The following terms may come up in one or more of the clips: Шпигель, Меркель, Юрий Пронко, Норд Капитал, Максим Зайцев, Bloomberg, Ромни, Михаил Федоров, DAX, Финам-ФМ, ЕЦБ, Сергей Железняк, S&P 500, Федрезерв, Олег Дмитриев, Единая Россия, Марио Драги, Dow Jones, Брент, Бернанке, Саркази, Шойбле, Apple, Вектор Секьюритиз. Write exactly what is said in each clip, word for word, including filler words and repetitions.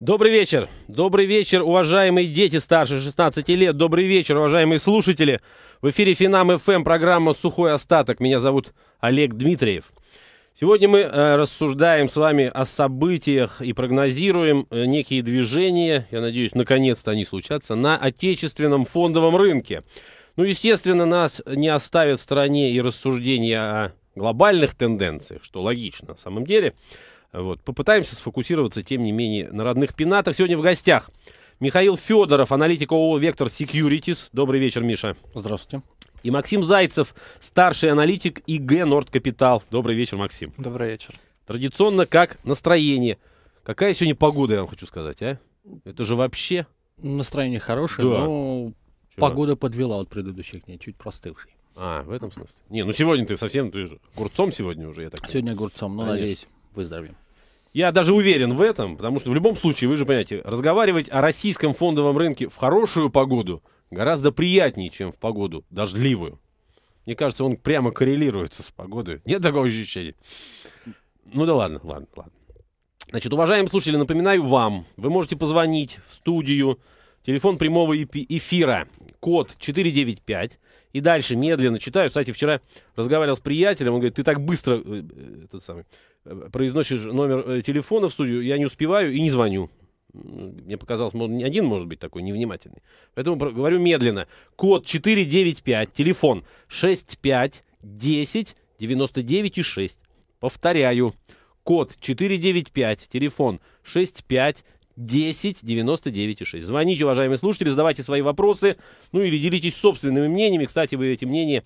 Добрый вечер. Добрый вечер, уважаемые дети старше шестнадцати лет. Добрый вечер, уважаемые слушатели. В эфире Финам-ФМ, программа «Сухой остаток». Меня зовут Олег Дмитриев. Сегодня мы э, рассуждаем с вами о событиях и прогнозируем э, некие движения, я надеюсь, наконец-то они случатся, на отечественном фондовом рынке. Ну, естественно, нас не оставят в стороне и рассуждения о глобальных тенденциях, что логично на самом деле. Вот. Попытаемся сфокусироваться, тем не менее, на родных пенатах. Сегодня в гостях Михаил Федоров, аналитик ООО «Вектор Секьюритиз». Добрый вечер, Миша. Здравствуйте. И Максим Зайцев, старший аналитик ИГ «Норд Капитал». Добрый вечер, Максим. Добрый вечер. Традиционно, как настроение. Какая сегодня погода, я вам хочу сказать, а? Это же вообще... Настроение хорошее, да. Но Чего? Погода подвела от предыдущих дней, чуть простывшей. А, в этом смысле? Не, ну сегодня ты совсем... Ты же огурцом сегодня уже, я так понимаю. Сегодня огурцом, но, Конечно. надеюсь, выздоровеем. Я даже уверен в этом, потому что в любом случае, вы же понимаете, разговаривать о российском фондовом рынке в хорошую погоду гораздо приятнее, чем в погоду дождливую. Мне кажется, он прямо коррелируется с погодой. Нет такого ощущения? Ну да ладно, ладно, ладно. Значит, уважаемые слушатели, напоминаю вам, вы можете позвонить в студию, телефон прямого эфира, код четыре девять пять. И дальше медленно читаю. Кстати, вчера разговаривал с приятелем, он говорит, ты так быстро этот самый, произносишь номер телефона в студию, я не успеваю и не звоню. Мне показалось, не один может быть такой невнимательный. Поэтому говорю медленно. Код четыре девять пять, телефон шесть пять десять девяносто девять и шесть. Повторяю. Код четыре девять пять, телефон шесть пять десять девяносто девять и шесть. Звоните, уважаемые слушатели, задавайте свои вопросы, ну или делитесь собственными мнениями. Кстати, вы эти мнения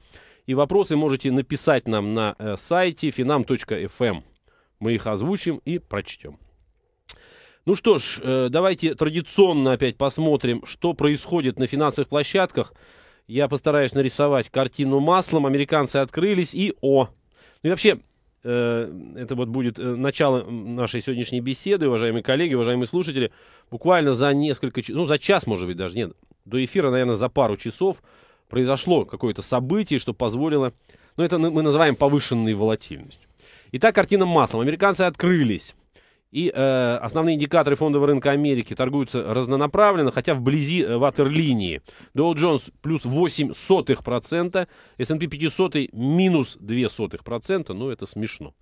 и вопросы можете написать нам на э, сайте финам точка эф эм. Мы их озвучим и прочтем. Ну что ж, э, давайте традиционно опять посмотрим, что происходит на финансовых площадках. Я постараюсь нарисовать картину маслом. Американцы открылись и о... Ну и вообще... Это вот будет начало нашей сегодняшней беседы, уважаемые коллеги, уважаемые слушатели. Буквально за несколько часов, ну за час, может быть, даже нет, до эфира, наверное, за пару часов произошло какое-то событие, что позволило, ну это мы называем повышенной волатильностью. Итак, картина маслом. Американцы открылись. И э, основные индикаторы фондового рынка Америки торгуются разнонаправленно, хотя вблизи ватерлинии. Dow Jones плюс ноль целых восемь сотых процента, эс энд пи пятьсот минус ноль целых две сотых процента, ну это смешно.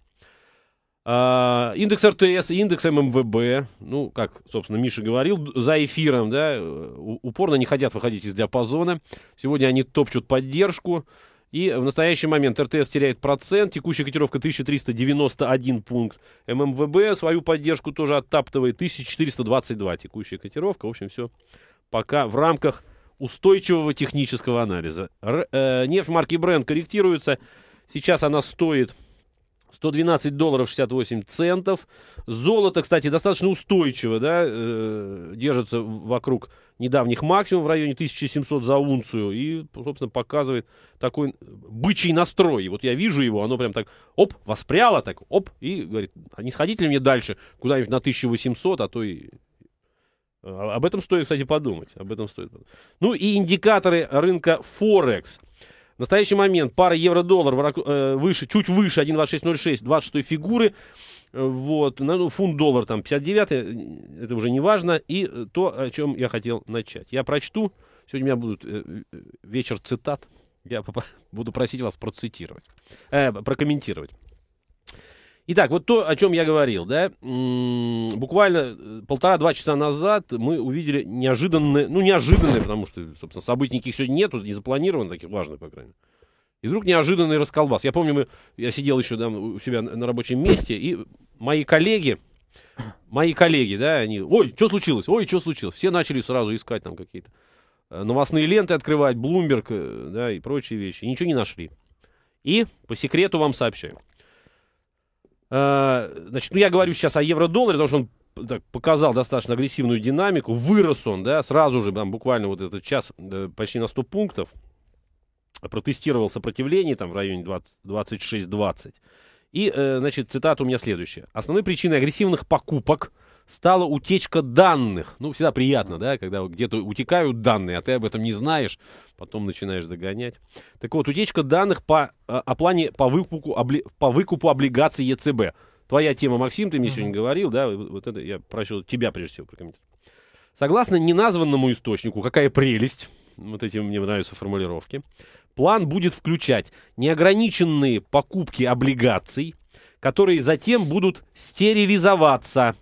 А, индекс эр тэ эс, индекс эм эм вэ бэ, ну как, собственно, Миша говорил, за эфиром, да, упорно не хотят выходить из диапазона. Сегодня они топчут поддержку. И в настоящий момент эр тэ эс теряет процент, текущая котировка тысяча триста девяносто один пункт. эм эм вэ бэ свою поддержку тоже оттаптывает, тысяча четыреста двадцать два текущая котировка. В общем, все пока в рамках устойчивого технического анализа. Р, э, нефть марки Брент корректируется, сейчас она стоит сто двенадцать долларов шестьдесят восемь центов. Золото, кстати, достаточно устойчиво, да, э, держится вокруг недавних максимумов в районе тысячи семисот за унцию. И, собственно, показывает такой бычий настрой. Вот я вижу его, оно прям так, оп, воспряло так, оп, и говорит, а не сходить ли мне дальше куда-нибудь на тысячу восемьсот, а то и... Об этом стоит, кстати, подумать. Об этом стоит подумать. Ну и индикаторы рынка Форекс. В настоящий момент пара евро-доллар э, выше, чуть выше один двадцать шесть ноль шесть, двадцать шестой фигуры. Вот, ну, фунт-доллар там пятьдесят девять, это уже не важно. И то, о чем я хотел начать. Я прочту. Сегодня у меня будет э, вечер цитат. Я буду просить вас процитировать, э, прокомментировать. Итак, вот то, о чем я говорил, да, буквально полтора-два часа назад мы увидели неожиданное, ну неожиданное, потому что, собственно, событий никаких сегодня нету, не запланировано, таких важных, по крайней мере. И вдруг неожиданный расколбас. Я помню, мы, я сидел еще там у себя на рабочем месте, и мои коллеги, мои коллеги, да, они, ой, что случилось, ой, что случилось. Все начали сразу искать там какие-то новостные ленты открывать, Bloomberg, да, и прочие вещи. И ничего не нашли. И по секрету вам сообщаю. Значит, ну я говорю сейчас о евро-долларе, потому что он так, показал достаточно агрессивную динамику. Вырос он, да, сразу же, там, буквально вот этот час почти на сто пунктов. Протестировал сопротивление там в районе двадцать шесть двадцать. И, значит, цитата у меня следующая. Основной причиной агрессивных покупок стала утечка данных. Ну, всегда приятно, да, когда где-то утекают данные, а ты об этом не знаешь, потом начинаешь догонять. Так вот, утечка данных по, о плане по выкупу, обли, по выкупу облигаций е цэ бэ. твоя тема, Максим, ты мне mm-hmm. сегодня говорил, да, вот это я просил тебя прежде всего прокомментировать. Согласно неназванному источнику, какая прелесть, вот эти мне нравятся формулировки, план будет включать неограниченные покупки облигаций, которые затем будут стерилизоваться.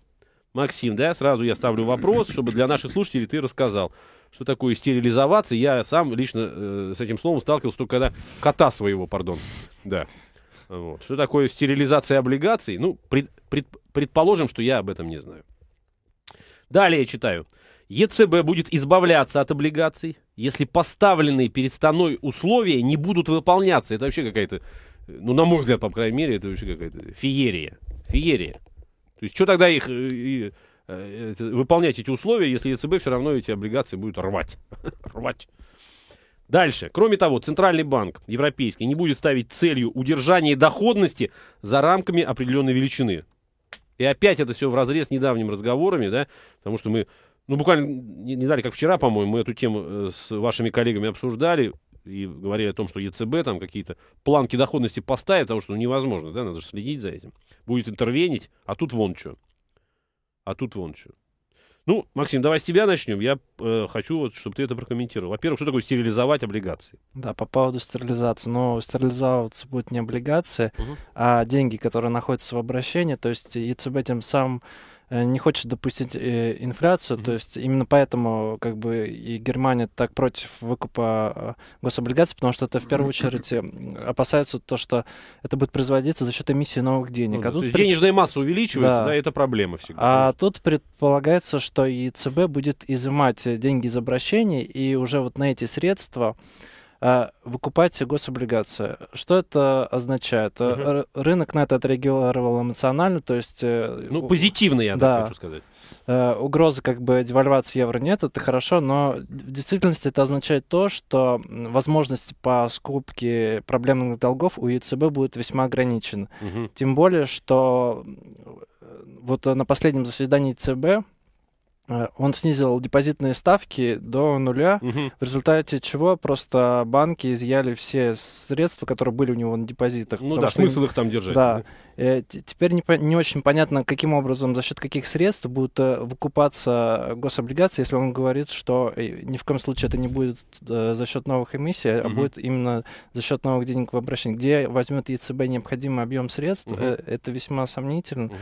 Максим, да, сразу я ставлю вопрос, чтобы для наших слушателей ты рассказал, что такое стерилизоваться. Я сам лично э, с этим словом сталкивался только когда кота своего, пардон, да. Вот. Что такое стерилизация облигаций? Ну, пред, пред, предположим, что я об этом не знаю. Далее читаю. ЕЦБ будет избавляться от облигаций, если поставленные перед страной условия не будут выполняться. Это вообще какая-то, ну, на мой взгляд, по крайней мере, это вообще какая-то феерия. Феерия. То есть, что тогда их и, и, это, выполнять эти условия, если ЕЦБ все равно эти облигации будет рвать? Рвать. Дальше. Кроме того, Центральный банк европейский не будет ставить целью удержания доходности за рамками определенной величины. И опять это все вразрез с недавними разговорами, да, потому что мы, ну, буквально не, не дали, как вчера, по-моему, мы эту тему с вашими коллегами обсуждали и говорили о том, что ЕЦБ там какие-то планки доходности поставит, потому что ну, невозможно, да, надо же следить за этим. Будет интервенить, а тут вон что. А тут вон что. Ну, Максим, давай с тебя начнем. Я э, хочу, вот, чтобы ты это прокомментировал. Во-первых, что такое стерилизовать облигации? Да, по поводу стерилизации. Но стерилизоваться будут не облигации, угу. а деньги, которые находятся в обращении. То есть ЕЦБ тем самым не хочет допустить э, инфляцию. Угу. То есть именно поэтому как бы и Германия так против выкупа э, гособлигаций, потому что это в первую очередь опасаются то, что это будет производиться за счет эмиссии новых денег. Ну, а да, тут то есть пред... денежная масса увеличивается, да, да, это проблема всегда. А тут предполагается, что что ЕЦБ будет изымать деньги из обращений и уже вот на эти средства э, выкупать гособлигации. Что это означает? Uh-huh. Рынок на это отреагировал эмоционально, то есть... Э, ну, позитивно, я да, так хочу сказать. Э, угрозы как бы девальвации евро нет, это хорошо, но в действительности это означает то, что возможности по скупке проблемных долгов у ЕЦБ будут весьма ограничены. Uh-huh. Тем более, что вот на последнем заседании ЕЦБ он снизил депозитные ставки до нуля, угу. в результате чего просто банки изъяли все средства, которые были у него на депозитах. Ну да, смысл им... их там держать. Да. Да. Теперь не, не очень понятно, каким образом, за счет каких средств будут выкупаться гособлигации, если он говорит, что ни в коем случае это не будет за счет новых эмиссий, угу. а будет именно за счет новых денег в обращении. Где возьмет ЕЦБ необходимый объем средств, угу. это весьма сомнительно. Угу.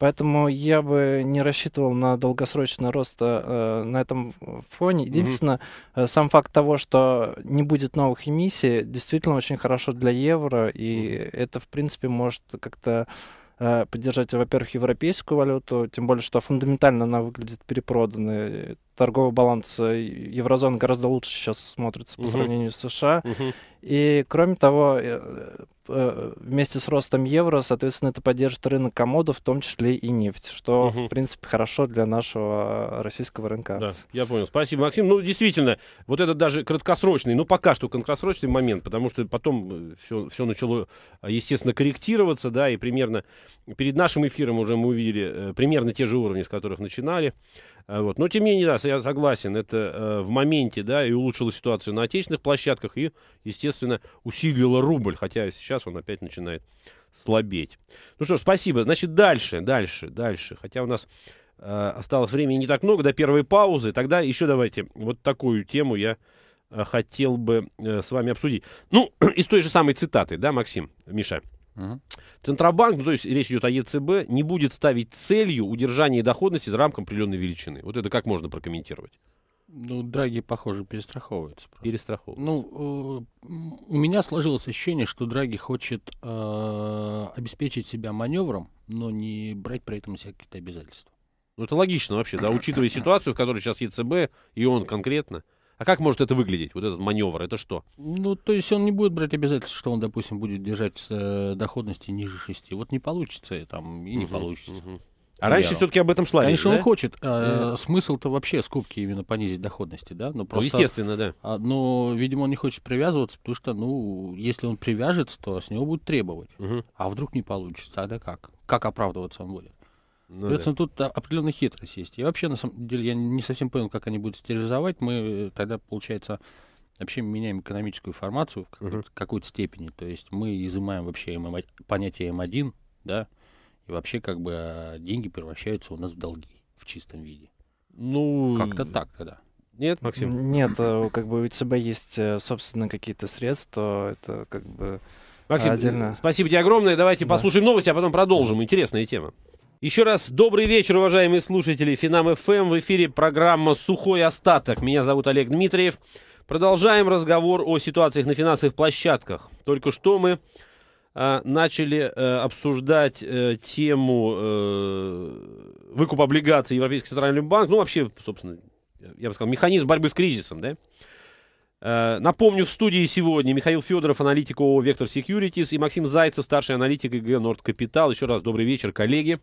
Поэтому я бы не рассчитывал на долгосрочный рост э, на этом фоне. Единственное, mm-hmm. э, сам факт того, что не будет новых эмиссий, действительно очень хорошо для евро. И mm-hmm. это, в принципе, может как-то э, поддержать, во-первых, европейскую валюту. Тем более, что фундаментально она выглядит перепроданной. Торговый баланс еврозоны гораздо лучше сейчас смотрится по mm-hmm. сравнению с США. Mm-hmm. И, кроме того... Э, вместе с ростом евро, соответственно, это поддержит рынок комодов, в том числе и нефть, что, угу. в принципе, хорошо для нашего российского рынка. Да, я понял. Спасибо, Максим. Ну, действительно, вот это даже краткосрочный, ну, пока что краткосрочный момент, потому что потом все, все начало, естественно, корректироваться, да, и примерно перед нашим эфиром уже мы увидели примерно те же уровни, с которых начинали. Вот. Но, тем не менее, да, я согласен, это в моменте, да, и улучшило ситуацию на отечественных площадках и, естественно, усилило рубль, хотя сейчас он опять начинает слабеть. Ну что ж, спасибо. Значит, дальше, дальше, дальше. Хотя у нас э, осталось времени не так много до первой паузы. Тогда еще давайте вот такую тему я э, хотел бы э, с вами обсудить. Ну, из той же самой цитаты, да, Максим, Миша? Угу. Центробанк, ну, то есть речь идет о ЕЦБ, не будет ставить целью удержания доходности за рамками определенной величины. Вот это как можно прокомментировать? Ну, Драги, похоже, перестраховывается. Перестраховывается. Ну, у меня сложилось ощущение, что Драги хочет э, обеспечить себя маневром, но не брать при этом всякие обязательства. Ну, это логично вообще, да, учитывая ситуацию, в которой сейчас ЕЦБ, и он конкретно. А как может это выглядеть, вот этот маневр, это что? Ну, то есть он не будет брать обязательства, что он, допустим, будет держать э, доходности ниже шести. Вот не получится там, и не угу, получится. Угу. А я раньше все-таки об этом шла. Конечно, да? Он хочет. Э, yeah. Смысл-то вообще скупки именно понизить доходности, да? Но просто, ну, естественно, да. А, но, видимо, он не хочет привязываться, потому что, ну, если он привяжется, то с него будут требовать. Uh-huh. А вдруг не получится, тогда как? Как оправдываться он будет? Ну, соответственно, да. Тут определенная хитрость есть. И вообще, на самом деле, я не совсем понял, как они будут стерилизовать. Мы тогда, получается, вообще меняем экономическую формацию в какой-то, uh-huh. какой-то степени. То есть мы изымаем вообще понятие эм один, да? И вообще как бы деньги превращаются у нас в долги в чистом виде. Ну, как-то так тогда. Нет, Максим? Нет, как бы у ЕЦБ есть, собственно, какие-то средства, это как бы Максим, отдельно. Спасибо тебе огромное, давайте да. послушаем новости, а потом продолжим, интересная тема. Еще раз добрый вечер, уважаемые слушатели Финам-ФМ, в эфире программа «Сухой остаток». Меня зовут Олег Дмитриев. Продолжаем разговор о ситуациях на финансовых площадках. Только что мы э, начали э, обсуждать э, тему э, выкупа облигаций Европейского центрального банка. Ну, вообще, собственно, я бы сказал, механизм борьбы с кризисом, да? Э, напомню, в студии сегодня Михаил Федоров, аналитик ООО «Вектор Секьюритиз», и Максим Зайцев, старший аналитик ИГ «Норд Капитал». Еще раз добрый вечер, коллеги.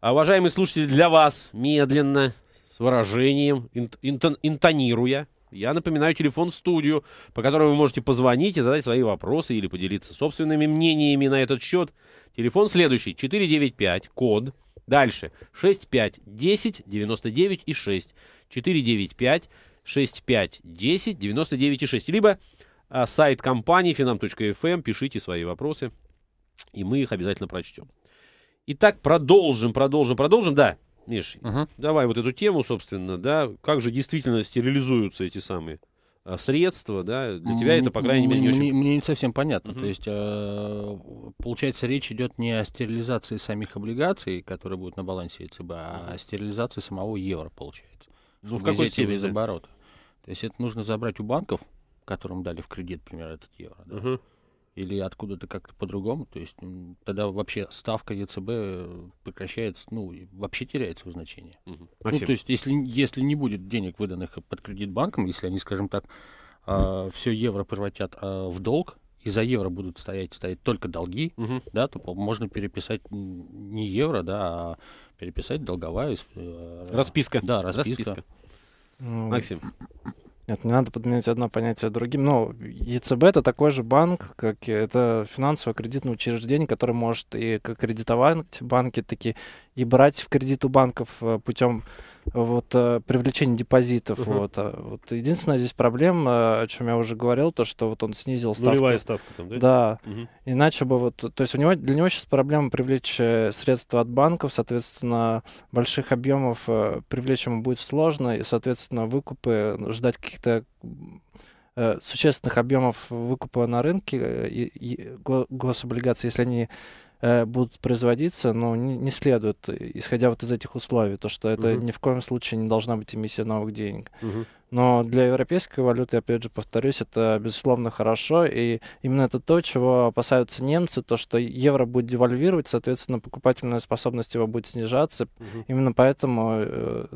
А, уважаемые слушатели, для вас, медленно, с выражением, интон, интонируя, я напоминаю телефон в студию, по которому вы можете позвонить и задать свои вопросы или поделиться собственными мнениями на этот счет. Телефон следующий, четыре девять пять, код, дальше, шесть пять десять девяносто девять и шесть, четыре девять пять шесть пять десять девяносто девять и шесть, либо а, сайт компании финам точка эф эм, пишите свои вопросы, и мы их обязательно прочтем. Итак, продолжим, продолжим, продолжим, да, Миш, uh-huh. давай вот эту тему, собственно, да, как же действительно стерилизуются эти самые а, средства, да, для тебя mm-hmm. это, по крайней мере, не очень... Мне, мне не совсем понятно, uh-huh. то есть, э, получается, речь идет не о стерилизации самих облигаций, которые будут на балансе ЕЦБ, а uh-huh. о стерилизации самого евро, получается, ну, в какой степени из оборота, то есть это нужно забрать у банков, которым дали в кредит, например, этот евро, да? Uh-huh. или откуда-то как-то по-другому, то есть тогда вообще ставка ЕЦБ прекращается, ну, вообще теряет свое значение. Угу. Ну, то есть если, если не будет денег, выданных под кредит банкам, если они, скажем так, э, все евро превратят э, в долг, и за евро будут стоять, стоять только долги, угу. да, то можно переписать не евро, да, а переписать долговая... Э, расписка. Да, расписка. расписка. Максим. Нет, не надо подменять одно понятие другим. Но ЕЦБ — это такой же банк, как это финансово-кредитное учреждение, которое может и кредитовать банки, таки и брать в кредит у банков путем вот, привлечения депозитов. Uh-huh. Вот, вот. Единственная здесь проблема, о чем я уже говорил, то, что вот он снизил ставку. Нулевая ставка там, да? Да. Uh-huh. Иначе бы вот... То есть у него, для него сейчас проблема привлечь средства от банков, соответственно, больших объемов привлечь ему будет сложно, и, соответственно, выкупы ждать каких-то Э, существенных объемов выкупа на рынке э, и, го, гособлигаций, если они э, будут производиться, но ну, не, не следует, исходя вот из этих условий, то что это uh-huh. ни в коем случае не должна быть эмиссия новых денег. Uh-huh. Но для европейской валюты, опять же повторюсь, это безусловно хорошо, и именно это то, чего опасаются немцы, то что евро будет девальвировать, соответственно, покупательная способность его будет снижаться, uh-huh. именно поэтому... Э,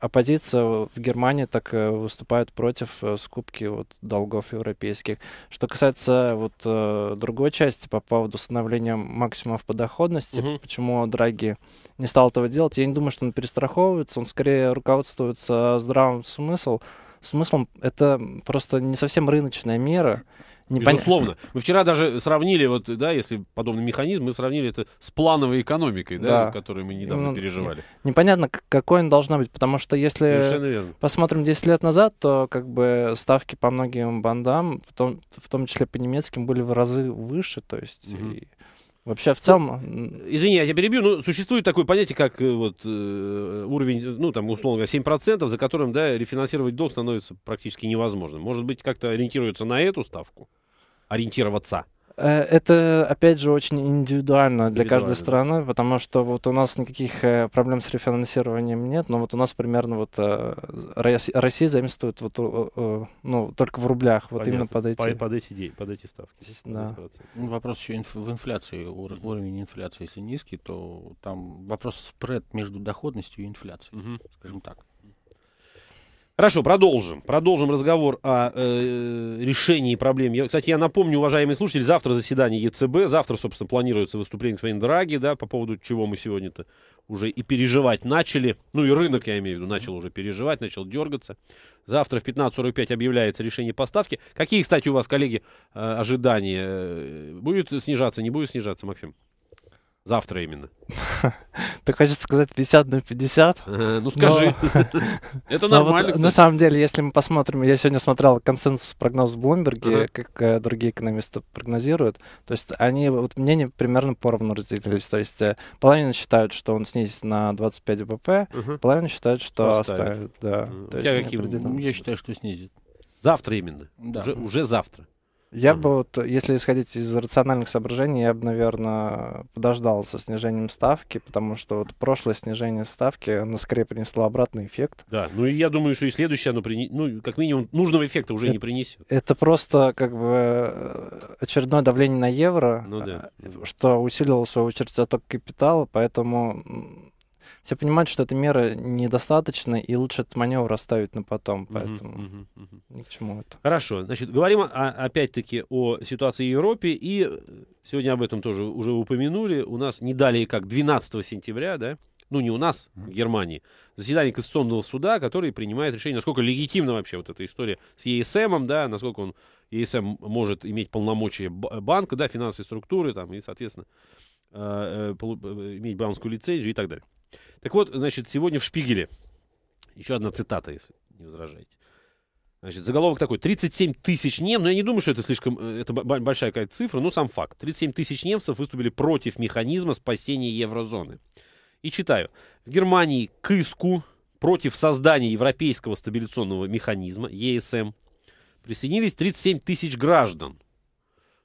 оппозиция в Германии так выступает против скупки вот, долгов европейских. Что касается вот, э, другой части по поводу установления максимумов подоходности, угу. почему Драги не стал этого делать, я не думаю, что он перестраховывается, он скорее руководствуется здравым смыслом. Смыслом это просто не совсем рыночная мера. Непонятно. Безусловно. Мы вчера даже сравнили, вот, да, если подобный механизм, мы сравнили это с плановой экономикой, да, да. которую мы недавно ну, переживали. Непонятно, какой она должна быть, потому что если посмотрим десять лет назад, то как бы ставки по многим бандам, в том, в том числе по немецким, были в разы выше, то есть... Угу. И... Вообще в целом... Извини, я тебя перебью, но существует такое понятие, как вот, э, уровень, ну там условно говоря, семь процентов, за которым да, рефинансировать долг становится практически невозможным. Может быть, как-то ориентируется на эту ставку? Ориентироваться? Это, опять же, очень индивидуально для каждой страны, да. потому что вот у нас никаких проблем с рефинансированием нет, но вот у нас примерно вот Россия заимствует вот, ну, только в рублях, вот Понятно. Именно под эти... Под эти, под эти ставки. Да. Ну, вопрос еще инф... в инфляции, Ур... уровень инфляции, если низкий, то там вопрос спред между доходностью и инфляцией, угу. скажем так. Хорошо, продолжим. Продолжим разговор о э, решении проблем. Я, кстати, я напомню, уважаемые слушатели, завтра заседание ЕЦБ. Завтра, собственно, планируется выступление своей Драги, да, по поводу чего мы сегодня-то уже и переживать начали. Ну и рынок, я имею в виду, начал уже переживать, начал дергаться. Завтра в пятнадцать сорок пять объявляется решение по ставке. Какие, кстати, у вас, коллеги, ожидания? Будет снижаться, не будет снижаться, Максим? Завтра именно. Ты хочешь сказать пятьдесят на пятьдесят? А, ну скажи. Но... Это нормально. Вот, на самом деле, если мы посмотрим, я сегодня смотрел консенсус прогноз в Bloomberg, ага. как э, другие экономисты прогнозируют. То есть они, вот мнения примерно поровну разделились. То есть э, половина считают, что он снизит на двадцать пять БП, ага. половина считает, что оставит. Да. А, я, каким, я считаю, что снизит. Завтра именно. Да. Уже, уже завтра. Я mm-hmm. бы, вот, если исходить из рациональных соображений, я бы, наверное, подождал со снижением ставки, потому что вот прошлое снижение ставки, оно скорее принесло обратный эффект. Да, ну и я думаю, что и следующее, оно принесет, ну, как минимум, нужного эффекта уже это, не принесет. Это просто, как бы, очередное давление на евро, ну, да. что усилило, в свою очередь, отток капитала, поэтому... Все понимают, что эта мера недостаточна, и лучше этот маневр оставить на потом, поэтому uh-huh, uh-huh, uh-huh. ни к чему это. Хорошо, значит, говорим о, опять-таки о ситуации в Европе, и сегодня об этом тоже уже упомянули. У нас не далее как двенадцатого сентября, да, ну не у нас, в Германии, заседание Конституционного суда, который принимает решение, насколько легитимна вообще вот эта история с и эс эм, да, насколько он, и эс эм может иметь полномочия банка, да, финансовой структуры, там, и, соответственно, иметь банковскую лицензию и так далее. Так вот, значит, сегодня в Шпигеле. Еще одна цитата, если не возражаете. Значит, заголовок такой. тридцать семь тысяч немцев. Ну, я не думаю, что это слишком... Это большая какая-то цифра, но сам факт. тридцать семь тысяч немцев выступили против механизма спасения еврозоны. И читаю. В Германии к иску против создания европейского стабилизационного механизма, и эс эм, присоединились тридцать семь тысяч граждан.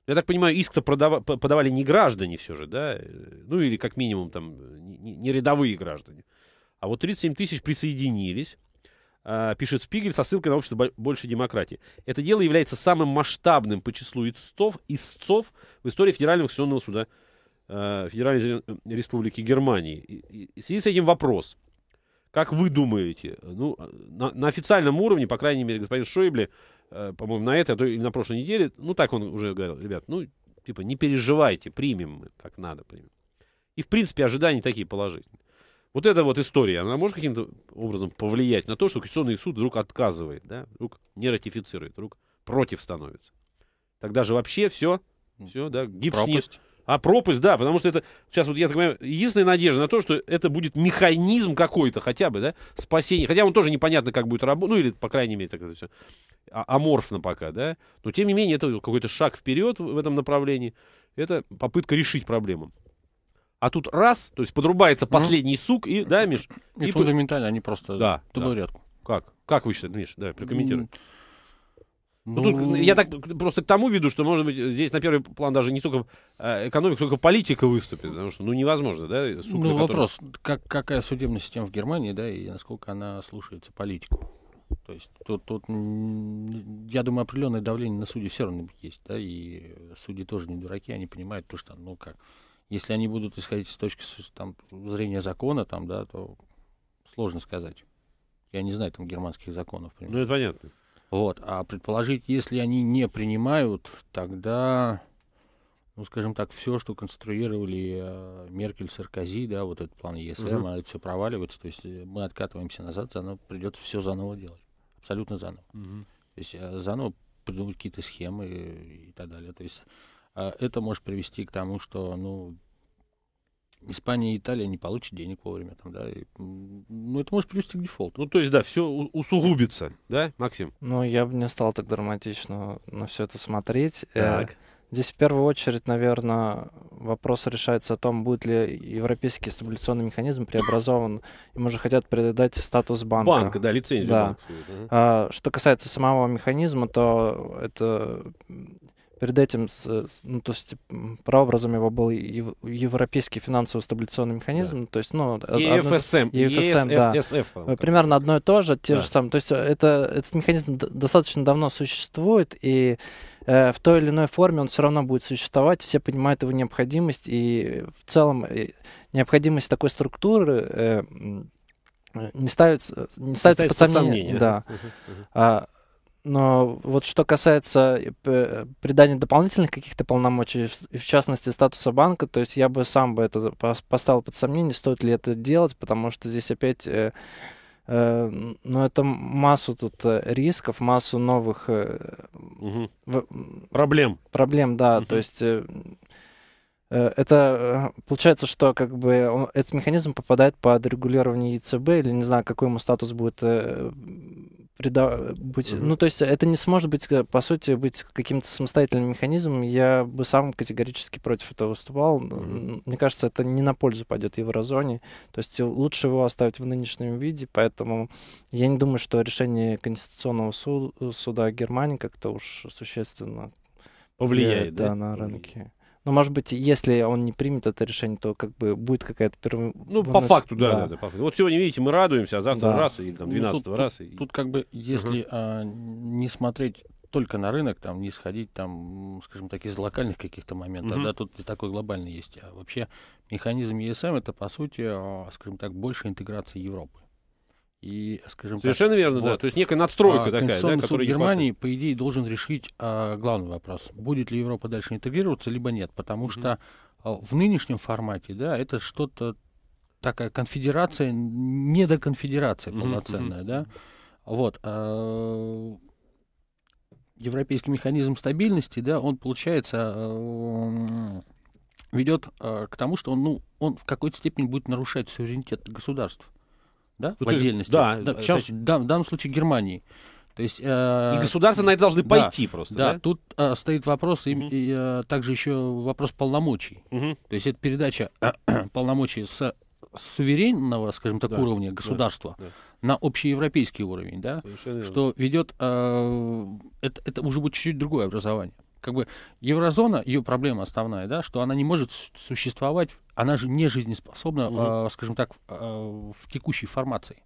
Я так понимаю, иск-то подава- подавали не граждане все же, да? Ну, или как минимум там не, не рядовые граждане. А вот тридцать семь тысяч присоединились, э, пишет Шпигель со ссылкой на общество большей демократии. Это дело является самым масштабным по числу истцов, истцов в истории Федерального конституционного суда э, Федеральной Республики Германии. И, и в связи с этим вопрос. Как вы думаете, ну, на, на официальном уровне, по крайней мере, господин Шойбле, по-моему, на этой, а то и на прошлой неделе, ну, так он уже говорил, ребят, ну, типа, не переживайте, примем мы, как надо примем. И, в принципе, ожидания такие положительные. Вот эта вот история, она может каким-то образом повлиять на то, что Конституционный суд вдруг отказывает, да, вдруг не ратифицирует, вдруг против становится. Тогда же вообще все, все, да, гипс нет. А пропасть, да, потому что это, сейчас вот я так понимаю, единственная надежда на то, что это будет механизм какой-то хотя бы, да, спасение. Хотя он тоже непонятно, как будет работать, ну, или, по крайней мере, так это все аморфно пока, да. Но, тем не менее, это какой-то шаг вперед в этом направлении. Это попытка решить проблему. А тут раз, то есть подрубается последний сук, и, да, Миш? И, и фундаментально, они просто да, табуретку. Да. Как? Как вы считаете, Миш? Да, прокомментируй. Ну, тут, я так просто к тому веду, что, может быть, здесь на первый план даже не столько экономика, сколько политика выступит, потому что, ну, невозможно, да? Сук, ну, вопрос, который... как, какая судебная система в Германии, да, и насколько она слушается политику. То есть тут, тут, я думаю, определенное давление на судей все равно есть, да, и судьи тоже не дураки, они понимают, то, что, ну, как, если они будут исходить с точки там, зрения закона, там, да, то сложно сказать. Я не знаю, там, германских законов. Например. Ну, это понятно. Вот, а предположить, если они не принимают, тогда, ну, скажем так, все, что конструировали э, Меркель, Саркази, да, вот этот план е эс эм, uh-huh. это все проваливается, то есть мы откатываемся назад, заново придется все заново делать, абсолютно заново. Uh-huh. То есть э, заново придумать какие-то схемы и, и так далее. То есть э, это может привести к тому, что, ну, Испания и Италия не получат денег вовремя, там, да, и, ну, это может привести к дефолту. Ну, то есть, да, все усугубится, да, Максим? Ну, я бы не стал так драматично на все это смотреть. Так. Здесь в первую очередь, наверное, вопрос решается о том, будет ли европейский стабилизационный механизм преобразован. Им уже хотят передать статус банка. Банка, да, лицензию. Да. Банка, да. А, что касается самого механизма, то это... Перед этим, ну, то есть, прообразом его был ев- европейский финансовый стабилизационный механизм, да. то есть, ну... и эф эс эм, и эф эс эм, да. Примерно одно и то же, те да. же самые. То есть, это, этот механизм достаточно давно существует, и э, в той или иной форме он все равно будет существовать, все понимают его необходимость, и в целом и необходимость такой структуры... Э, не ставится, не ставится под сомнение. Да. Uh-huh. Но вот что касается придания дополнительных каких-то полномочий, в частности статуса банка, то есть я бы сам бы это поставил под сомнение, стоит ли это делать, потому что здесь опять, э, э, ну, это массу тут рисков, массу новых э, угу. в, проблем. Проблем, да, угу. то есть... Э, Это получается, что как бы этот механизм попадает под регулирование ЕЦБ, или не знаю, какой ему статус будет прида... быть. Mm-hmm. Ну, то есть это не сможет быть, по сути, быть каким-то самостоятельным механизмом. Я бы сам категорически против этого выступал. Mm-hmm. Мне кажется, это не на пользу пойдет еврозоне. То есть лучше его оставить в нынешнем виде, поэтому я не думаю, что решение Конституционного суд... суда Германии как-то уж существенно повлияет, да, да, на рынки. Ну, может быть, если он не примет это решение, то как бы будет какая-то первая... Ну, по факту, да, да. Да, да, по факту. Вот сегодня, видите, мы радуемся, а завтра да. раз, или там двенадцатого ну, тут, раз. Тут, и... тут как бы, если uh-huh. а, не смотреть только на рынок, там, не сходить, там, скажем так, из локальных каких-то моментов, uh-huh. да, тут такой глобальный есть. А вообще механизм и эс эм — это, по сути, скажем так, больше интеграции Европы. И, скажем Совершенно так, верно, вот, да. То есть некая надстройка а, такая. Конституционный да, суд Германии, по идее, должен решить а, главный вопрос. Будет ли Европа дальше интегрироваться, либо нет. Потому mm-hmm. что а, в нынешнем формате, да, это что-то такая конфедерация, недоконфедерация полноценная, mm-hmm. да. Вот. А, европейский механизм стабильности, да, он, получается, а, ведет а, к тому, что он, ну, он в какой-то степени будет нарушать суверенитет государств. Да, ну, в отдельности. Да, да, сейчас, есть... да, в данном случае Германии. То есть, э, и государства на это должны да, пойти просто. Да, да? Тут э, стоит вопрос, uh-huh. и, и, э, также еще вопрос полномочий. Uh-huh. То есть это передача uh-huh. полномочий с суверенного, скажем так, да, уровня государства да, да. на общеевропейский уровень, да, что ведет, э, это, это уже будет чуть-чуть другое образование. Как бы еврозона, ее проблема основная, да, что она не может существовать, она же не жизнеспособна, угу. э, скажем так, э, в текущей формации.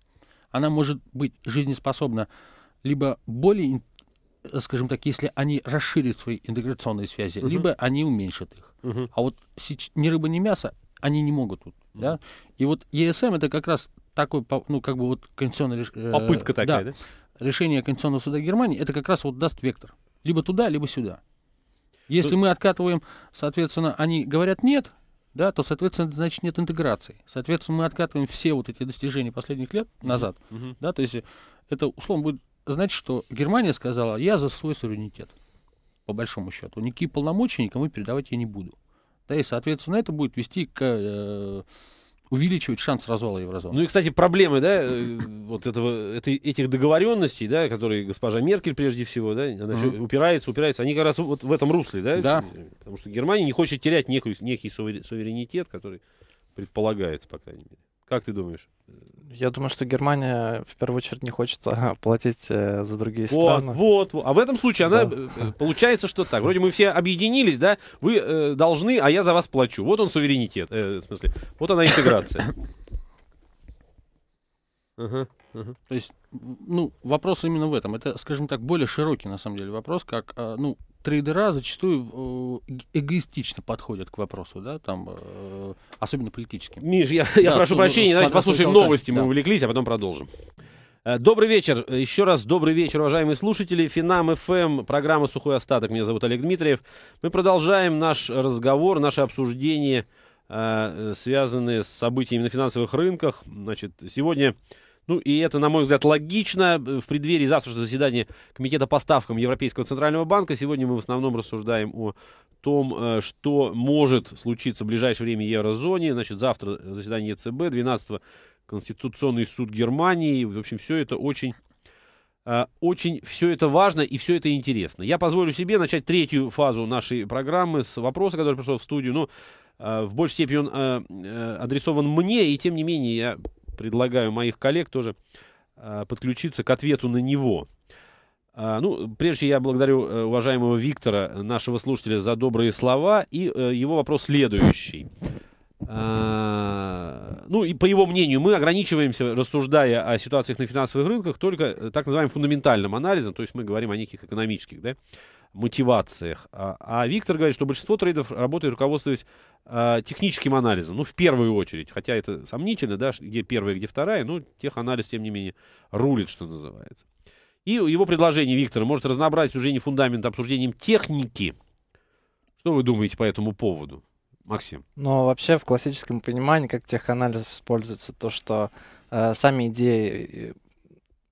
Она может быть жизнеспособна либо более, скажем так, если они расширят свои интеграционные связи, угу. либо они уменьшат их. Угу. А вот ни рыба, ни мясо они не могут. Угу. Да? И вот и эс эм это как раз такой, ну, как бы вот конституционный... Э, Попытка такая, да, да? Решение Конституционного суда Германии, это как раз вот даст вектор. Либо туда, либо сюда. Если мы откатываем, соответственно, они говорят нет, да, то, соответственно, значит нет интеграции. Соответственно, мы откатываем все вот эти достижения последних лет назад. Uh-huh. Да, то есть это условно будет значить, что Германия сказала, я за свой суверенитет, по большому счету. Никакие полномочия никому передавать я не буду. Да, и, соответственно, это будет вести к... Э- увеличивать шанс развала еврозоны. Ну и, кстати, проблемы, да, вот этого, этой, этих договоренностей, да, которые госпожа Меркель прежде всего, да, она uh-huh. упирается, упирается, они как раз вот в этом русле, да, да. Потому что Германия не хочет терять некую, некий суверенитет, который предполагается, по крайней мере. Как ты думаешь? Я думаю, что Германия в первую очередь не хочет платить за другие вот, страны. Вот, вот. А в этом случае она да. получается, что так. Вроде мы все объединились, да? Вы э, должны, а я за вас плачу. Вот он суверенитет. Э, в смысле, вот она интеграция. Uh-huh, uh-huh. То есть, ну, вопрос именно в этом. Это, скажем так, более широкий, на самом деле, вопрос, как, э, ну, трейдера зачастую эгоистично подходят к вопросу, да, там, э, особенно политическим. Миш, я, да, я прошу прощения, давайте послушаем новости, да. мы увлеклись, а потом продолжим. Добрый вечер, еще раз добрый вечер, уважаемые слушатели. Финам-ФМ, программа «Сухой остаток». Меня зовут Олег Дмитриев. Мы продолжаем наш разговор, наше обсуждение, э, связанные с событиями на финансовых рынках. Значит, сегодня... Ну, и это, на мой взгляд, логично. В преддверии завтрашнего заседания Комитета по ставкам Европейского Центрального банка сегодня мы в основном рассуждаем о том, что может случиться в ближайшее время в еврозоне. Значит, завтра заседание е цэ бэ, двенадцатого Конституционный суд Германии. В общем, все это очень, очень все это важно и все это интересно. Я позволю себе начать третью фазу нашей программы с вопроса, который пришел в студию. Ну, в большей степени он адресован мне, и тем не менее я... предлагаю моих коллег тоже э, подключиться к ответу на него. Э, ну, прежде я благодарю э, уважаемого Виктора, нашего слушателя, за добрые слова. И э, его вопрос следующий. Э, ну, и по его мнению, мы ограничиваемся, рассуждая о ситуациях на финансовых рынках, только так называемым фундаментальным анализом. То есть мы говорим о неких экономических, да, мотивациях. А, а Виктор говорит, что большинство трейдов работает, руководствуясь э, техническим анализом. Ну, в первую очередь. Хотя это сомнительно, да, где первая, где вторая. Но теханализ, тем не менее, рулит, что называется. И его предложение, Виктора, может разнообразить уже не фундамент обсуждением техники. Что вы думаете по этому поводу, Максим? Ну, вообще, в классическом понимании, как теханализ используется, то, что э, сами идеи...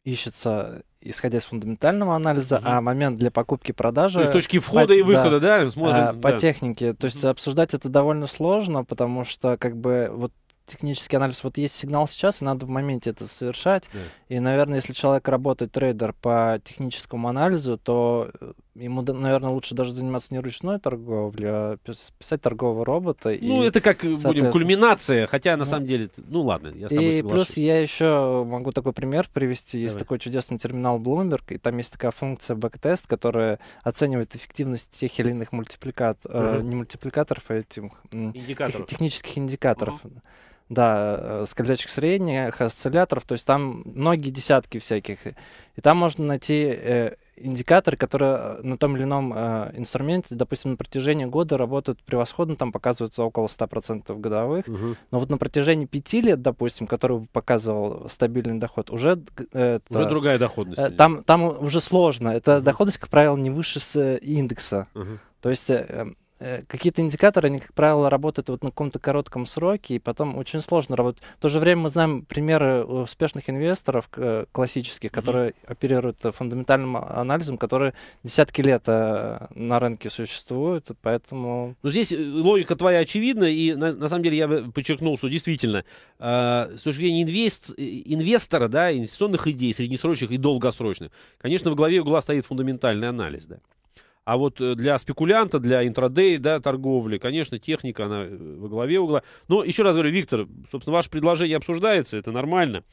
ищется, исходя из фундаментального анализа, угу. а момент для покупки-продажи... То есть точки входа по, и выхода, да? да? Смотрим, по да. технике. То есть угу. обсуждать это довольно сложно, потому что как бы вот технический анализ, вот есть сигнал сейчас, и надо в моменте это совершать. Да. И, наверное, если человек работает, трейдер, по техническому анализу, то ему, наверное, лучше даже заниматься не ручной торговлей, а писать торгового робота. Ну, и, это как, будем, кульминация, хотя, на ну, самом деле, ну, ладно, я с тобой соглашусь. И плюс я еще могу такой пример привести. Есть Давай. такой чудесный терминал Bloomberg, и там есть такая функция бэктест, которая оценивает эффективность тех или иных мультипликаторов, угу. э, не мультипликаторов, а этих индикаторов. Тех, технических индикаторов. Угу. Да, скользящих средних, осцилляторов, то есть там многие десятки всяких. И там можно найти э, индикаторы, которые на том или ином э, инструменте, допустим, на протяжении года работают превосходно, там показывают около ста процентов годовых. Угу. Но вот на протяжении пяти лет, допустим, который показывал стабильный доход, уже... Э, это, уже другая доходность. Э, там, там уже сложно. Эта угу. доходность, как правило, не выше с, э, индекса. Угу. То есть... Э, Какие-то индикаторы, они, как правило, работают вот на каком-то коротком сроке, и потом очень сложно работать. В то же время мы знаем примеры успешных инвесторов классических, которые mm-hmm. оперируют фундаментальным анализом, которые десятки лет на рынке существуют, поэтому... Ну, здесь логика твоя очевидна, и на, на самом деле я бы подчеркнул, что действительно, э, с точки зрения инвест, инвестора, да, инвестиционных идей, среднесрочных и долгосрочных, конечно, во главе угла стоит фундаментальный анализ, да. А вот для спекулянта, для интрадей, да, торговли, конечно, техника, она во главе угла. Но еще раз говорю, Виктор, собственно, ваше предложение обсуждается, это нормально.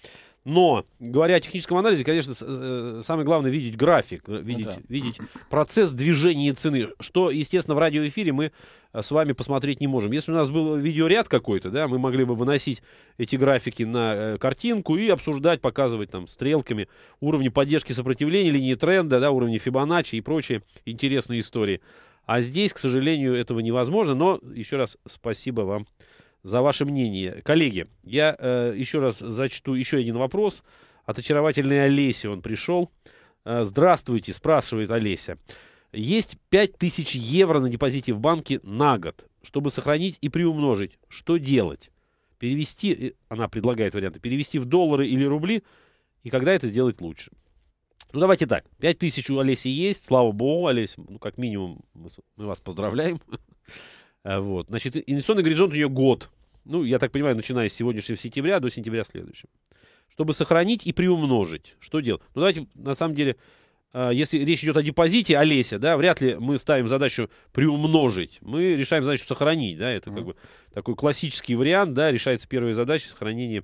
Но, говоря о техническом анализе, конечно, самое главное видеть график, видеть, да. видеть процесс движения цены, что, естественно, в радиоэфире мы с вами посмотреть не можем. Если у нас был видеоряд какой-то, да, мы могли бы выносить эти графики на картинку и обсуждать, показывать там стрелками уровни поддержки, сопротивления, линии тренда, да, уровни Фибоначчи и прочие интересные истории. А здесь, к сожалению, этого невозможно, но еще раз спасибо вам за ваше мнение. Коллеги, я э, еще раз зачту еще один вопрос. От очаровательной Олеси он пришел. Э, здравствуйте, спрашивает Олеся. Есть пять тысяч евро на депозите в банке на год. Чтобы сохранить и приумножить, что делать? Перевести, она предлагает варианты, перевести в доллары или рубли, и когда это сделать лучше? Ну, давайте так. пять тысяч у Олеси есть, слава богу, Олеся, ну, как минимум, мы, мы вас поздравляем. Вот. Значит, инвестиционный горизонт у нее год. Ну, я так понимаю, начиная с сегодняшнего сентября до сентября следующего. Чтобы сохранить и приумножить, что делать? Ну, давайте, на самом деле, если речь идет о депозите, Олеся, да, вряд ли мы ставим задачу приумножить. Мы решаем задачу сохранить, да, это mm-hmm. как бы такой классический вариант, да, решается первая задача — сохранение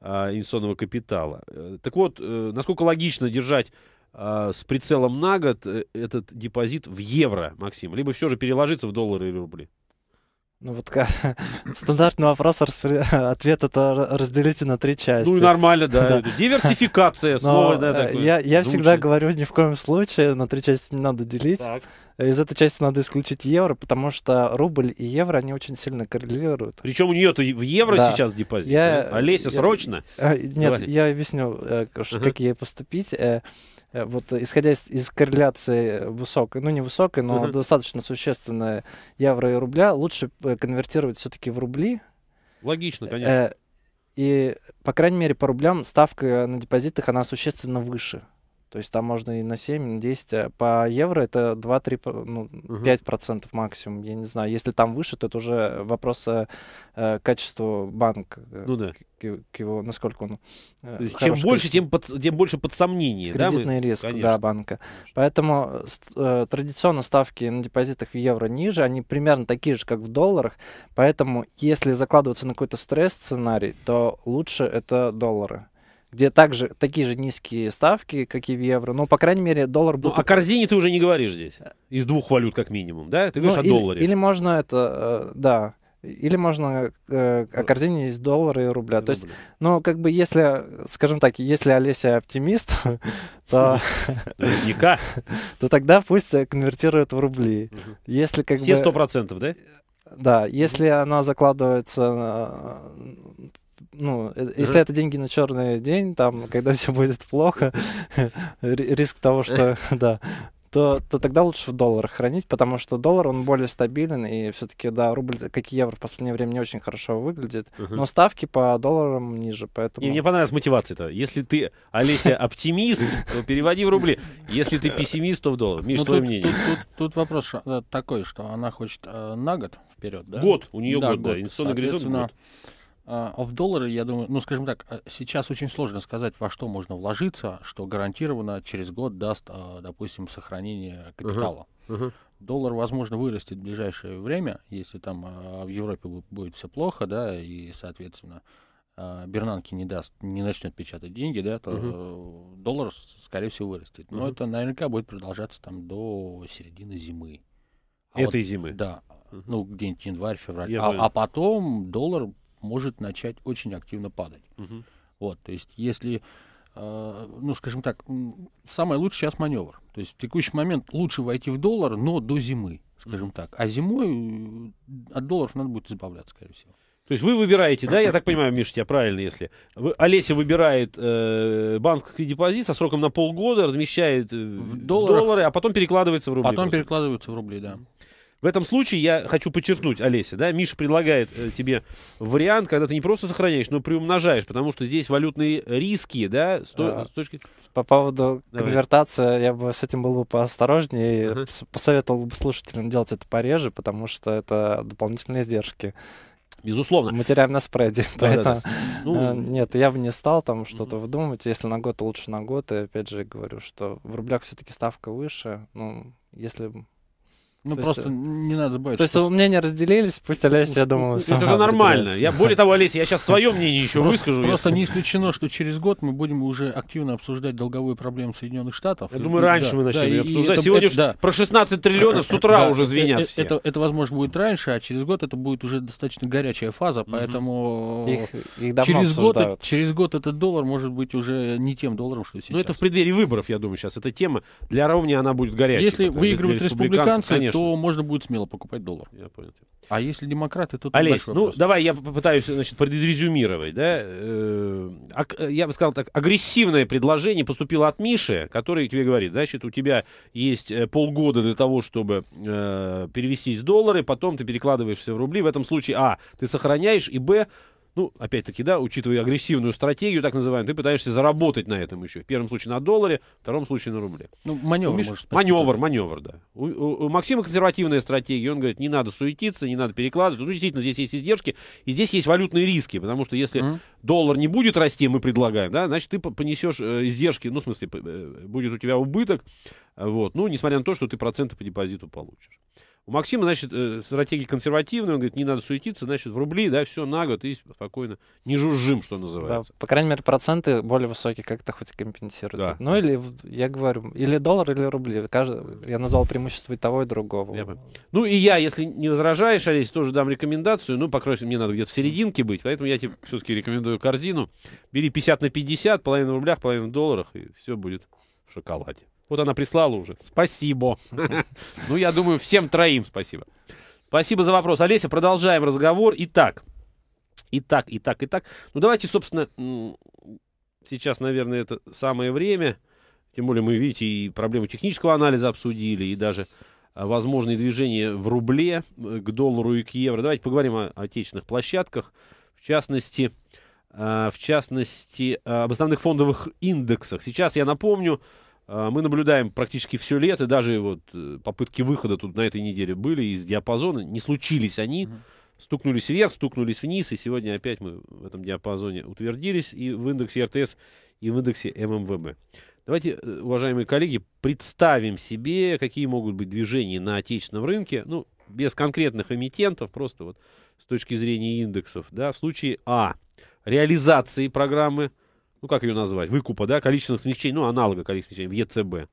а, инвестиционного капитала. Так вот, насколько логично держать а, с прицелом на год этот депозит в евро, Максим? Либо все же переложиться в доллары или рубли? Ну вот как, стандартный вопрос, ответ это разделите на три части. Ну и нормально, да. да. Диверсификация, слово, да, такое. Я, я всегда говорю, ни в коем случае на три части не надо делить. Так. Из этой части надо исключить евро, потому что рубль и евро, они очень сильно коррелируют. Причем у нее-то в евро да. сейчас депозит. Я, Олеся, я, срочно? Нет, Давай. я объясню, как ага. ей поступить. Вот, исходя из, из корреляции высокой, ну не высокой, но uh-huh. достаточно существенной евро и рубля, лучше конвертировать все-таки в рубли. Логично, конечно. И, по крайней мере, по рублям ставка на депозитах, она существенно выше. То есть там можно и на семь, на десять. По евро это два-три, ну, пять процентов максимум. Я не знаю, если там выше, то это уже вопрос э, качества банка. Ну да. К, к его, насколько он... Э, то есть чем больше, тем, под, тем больше под сомнение. Кредитный да, риск, конечно. да, банка. Поэтому э, традиционно ставки на депозитах в евро ниже, они примерно такие же, как в долларах. Поэтому если закладываться на какой-то стресс-сценарий, то лучше это доллары, где также такие же низкие ставки, как и в евро, но, по крайней мере, доллар будет... Ну, о корзине ты уже не говоришь здесь, из двух валют как минимум, да? Ты говоришь ну, о или, долларе. Или можно это, да, или можно э, о корзине из доллара и рубля. И То рубля. есть, ну, как бы, если, скажем так, если Олеся оптимист, то тогда пусть конвертирует в рубли. Если как бы... Все сто процентов, да? Да, если она закладывается... Ну, uh-huh. если это деньги на черный день, там, когда все будет плохо, риск того, что, да, то, то тогда лучше в долларах хранить, потому что доллар, он более стабилен, и все-таки, да, рубль, как и евро, в последнее время не очень хорошо выглядит, uh-huh. но ставки по долларам ниже, поэтому... И мне понравилась мотивация-то. Если ты, Олеся, оптимист, то переводи в рубли. Если ты пессимист, то в доллар. Миш, твое мнение? Тут вопрос такой, что она хочет на год вперед, да? Год, у нее год, да, инвестиционный горизонт год. А в доллары, я думаю, ну, скажем так, сейчас очень сложно сказать, во что можно вложиться, что гарантированно через год даст, допустим, сохранение капитала. Uh-huh. Uh-huh. Доллар, возможно, вырастет в ближайшее время, если там в Европе будет все плохо, да, и, соответственно, Бернанке не даст, не начнет печатать деньги, да, то uh-huh. доллар, скорее всего, вырастет. Но uh-huh. это наверняка будет продолжаться там до середины зимы. А этой вот, зимы? Да, uh-huh. ну, где-нибудь январь, февраль. Я а, а потом доллар... может начать очень активно падать. Uh-huh. Вот, то есть, если, э, ну, скажем так, самый лучший сейчас маневр. То есть, в текущий момент лучше войти в доллар, но до зимы, скажем uh-huh. так. А зимой от долларов надо будет избавляться, скорее всего. То есть, вы выбираете, да, я так понимаю, Миша, я правильно, если... Вы, Олеся выбирает э, банковский депозит со сроком на полгода, размещает э, в долларах, доллары, а потом перекладывается в рубли. Потом просто. перекладывается в рубли, да. В этом случае я хочу подчеркнуть, Олеся, да, Миша предлагает э, тебе вариант, когда ты не просто сохраняешь, но приумножаешь, потому что здесь валютные риски, да, с, а, с точки... По поводу Давай. конвертации, я бы с этим был бы поосторожнее, ага. посоветовал бы слушателям делать это пореже, потому что это дополнительные издержки. Безусловно. Мы теряем на спреде, да, поэтому да, да. Ну... нет, я бы не стал там что-то mm-hmm. выдумывать, если на год, то лучше на год, и опять же говорю, что в рублях все-таки ставка выше, ну, если... Ну, то просто есть, не надо бояться. То есть у меня не разделились, пусть Олеся, я думаю, сама. Это нормально. Я, более того, Олеся, я сейчас свое мнение еще выскажу. Просто не исключено, что через год мы будем уже активно обсуждать долговую проблему Соединенных Штатов. Я думаю, раньше мы начнем ее обсуждать. Сегодня про шестнадцать триллионов с утра уже звенят все. Это, возможно, будет раньше, а через год это будет уже достаточно горячая фаза, поэтому через год этот доллар может быть уже не тем долларом, что сейчас. Ну, это в преддверии выборов, я думаю, сейчас. Эта тема для Ромни, она будет горячей. Если выигрывают республиканцы, конечно, то можно будет смело покупать доллар. Я понял. А если демократы, то... Олесь, ну давай я попытаюсь, значит, предрезюмировать. Да? Я бы сказал так, агрессивное предложение поступило от Миши, который тебе говорит, значит, у тебя есть полгода для того, чтобы перевестись в доллары, потом ты перекладываешься в рубли. В этом случае, а, ты сохраняешь, и, б, ну, опять-таки, да, учитывая агрессивную стратегию, так называемую, ты пытаешься заработать на этом еще. В первом случае на долларе, в втором случае на рубле. Ну, маневр, Миш... может спасти, маневр, да. маневр, да. У, у, у Максима консервативная стратегия, он говорит, не надо суетиться, не надо перекладывать. Ну, действительно, здесь есть издержки, и здесь есть валютные риски, потому что если mm-hmm. доллар не будет расти, мы предлагаем, да, значит, ты понесешь издержки, ну, в смысле, будет у тебя убыток, вот, ну, несмотря на то, что ты проценты по депозиту получишь. У Максима, значит, стратегия консервативная, он говорит, не надо суетиться, значит, в рубли, да, все на год и спокойно, не жужжим, что называется. Да, по крайней мере, проценты более высокие как-то хоть компенсируют. Да. Ну, или, я говорю, или доллар, или рубли. Я назвал преимущество и того, и другого. Я ну, и я, если не возражаешь, Олесь, тоже дам рекомендацию, ну, по крайней мере, мне надо где-то в серединке быть, поэтому я тебе все-таки рекомендую корзину. Бери пятьдесят на пятьдесят, половину в рублях, половину в долларах, и все будет в шоколаде. Вот она прислала уже. Спасибо. Ну, я думаю, всем троим спасибо. Спасибо за вопрос. Олеся, продолжаем разговор. Итак, итак, итак, итак. Ну, давайте, собственно, сейчас, наверное, это самое время. Тем более мы, видите, и проблему технического анализа обсудили, и даже возможные движения в рубле к доллару и к евро. Давайте поговорим о отечественных площадках. В частности, в частности, об основных фондовых индексах. Сейчас я напомню... Мы наблюдаем практически все лето, даже вот попытки выхода тут на этой неделе были из диапазона, не случились они, стукнулись вверх, стукнулись вниз, и сегодня опять мы в этом диапазоне утвердились и в индексе эр тэ эс, и в индексе эм эм вэ бэ. Давайте, уважаемые коллеги, представим себе, какие могут быть движения на отечественном рынке, ну, без конкретных эмитентов, просто вот с точки зрения индексов, да, в случае А, реализации программы, ну, как ее назвать, выкупа, да, количественных смягчений, ну, аналога количественных смягчений в е цэ бэ.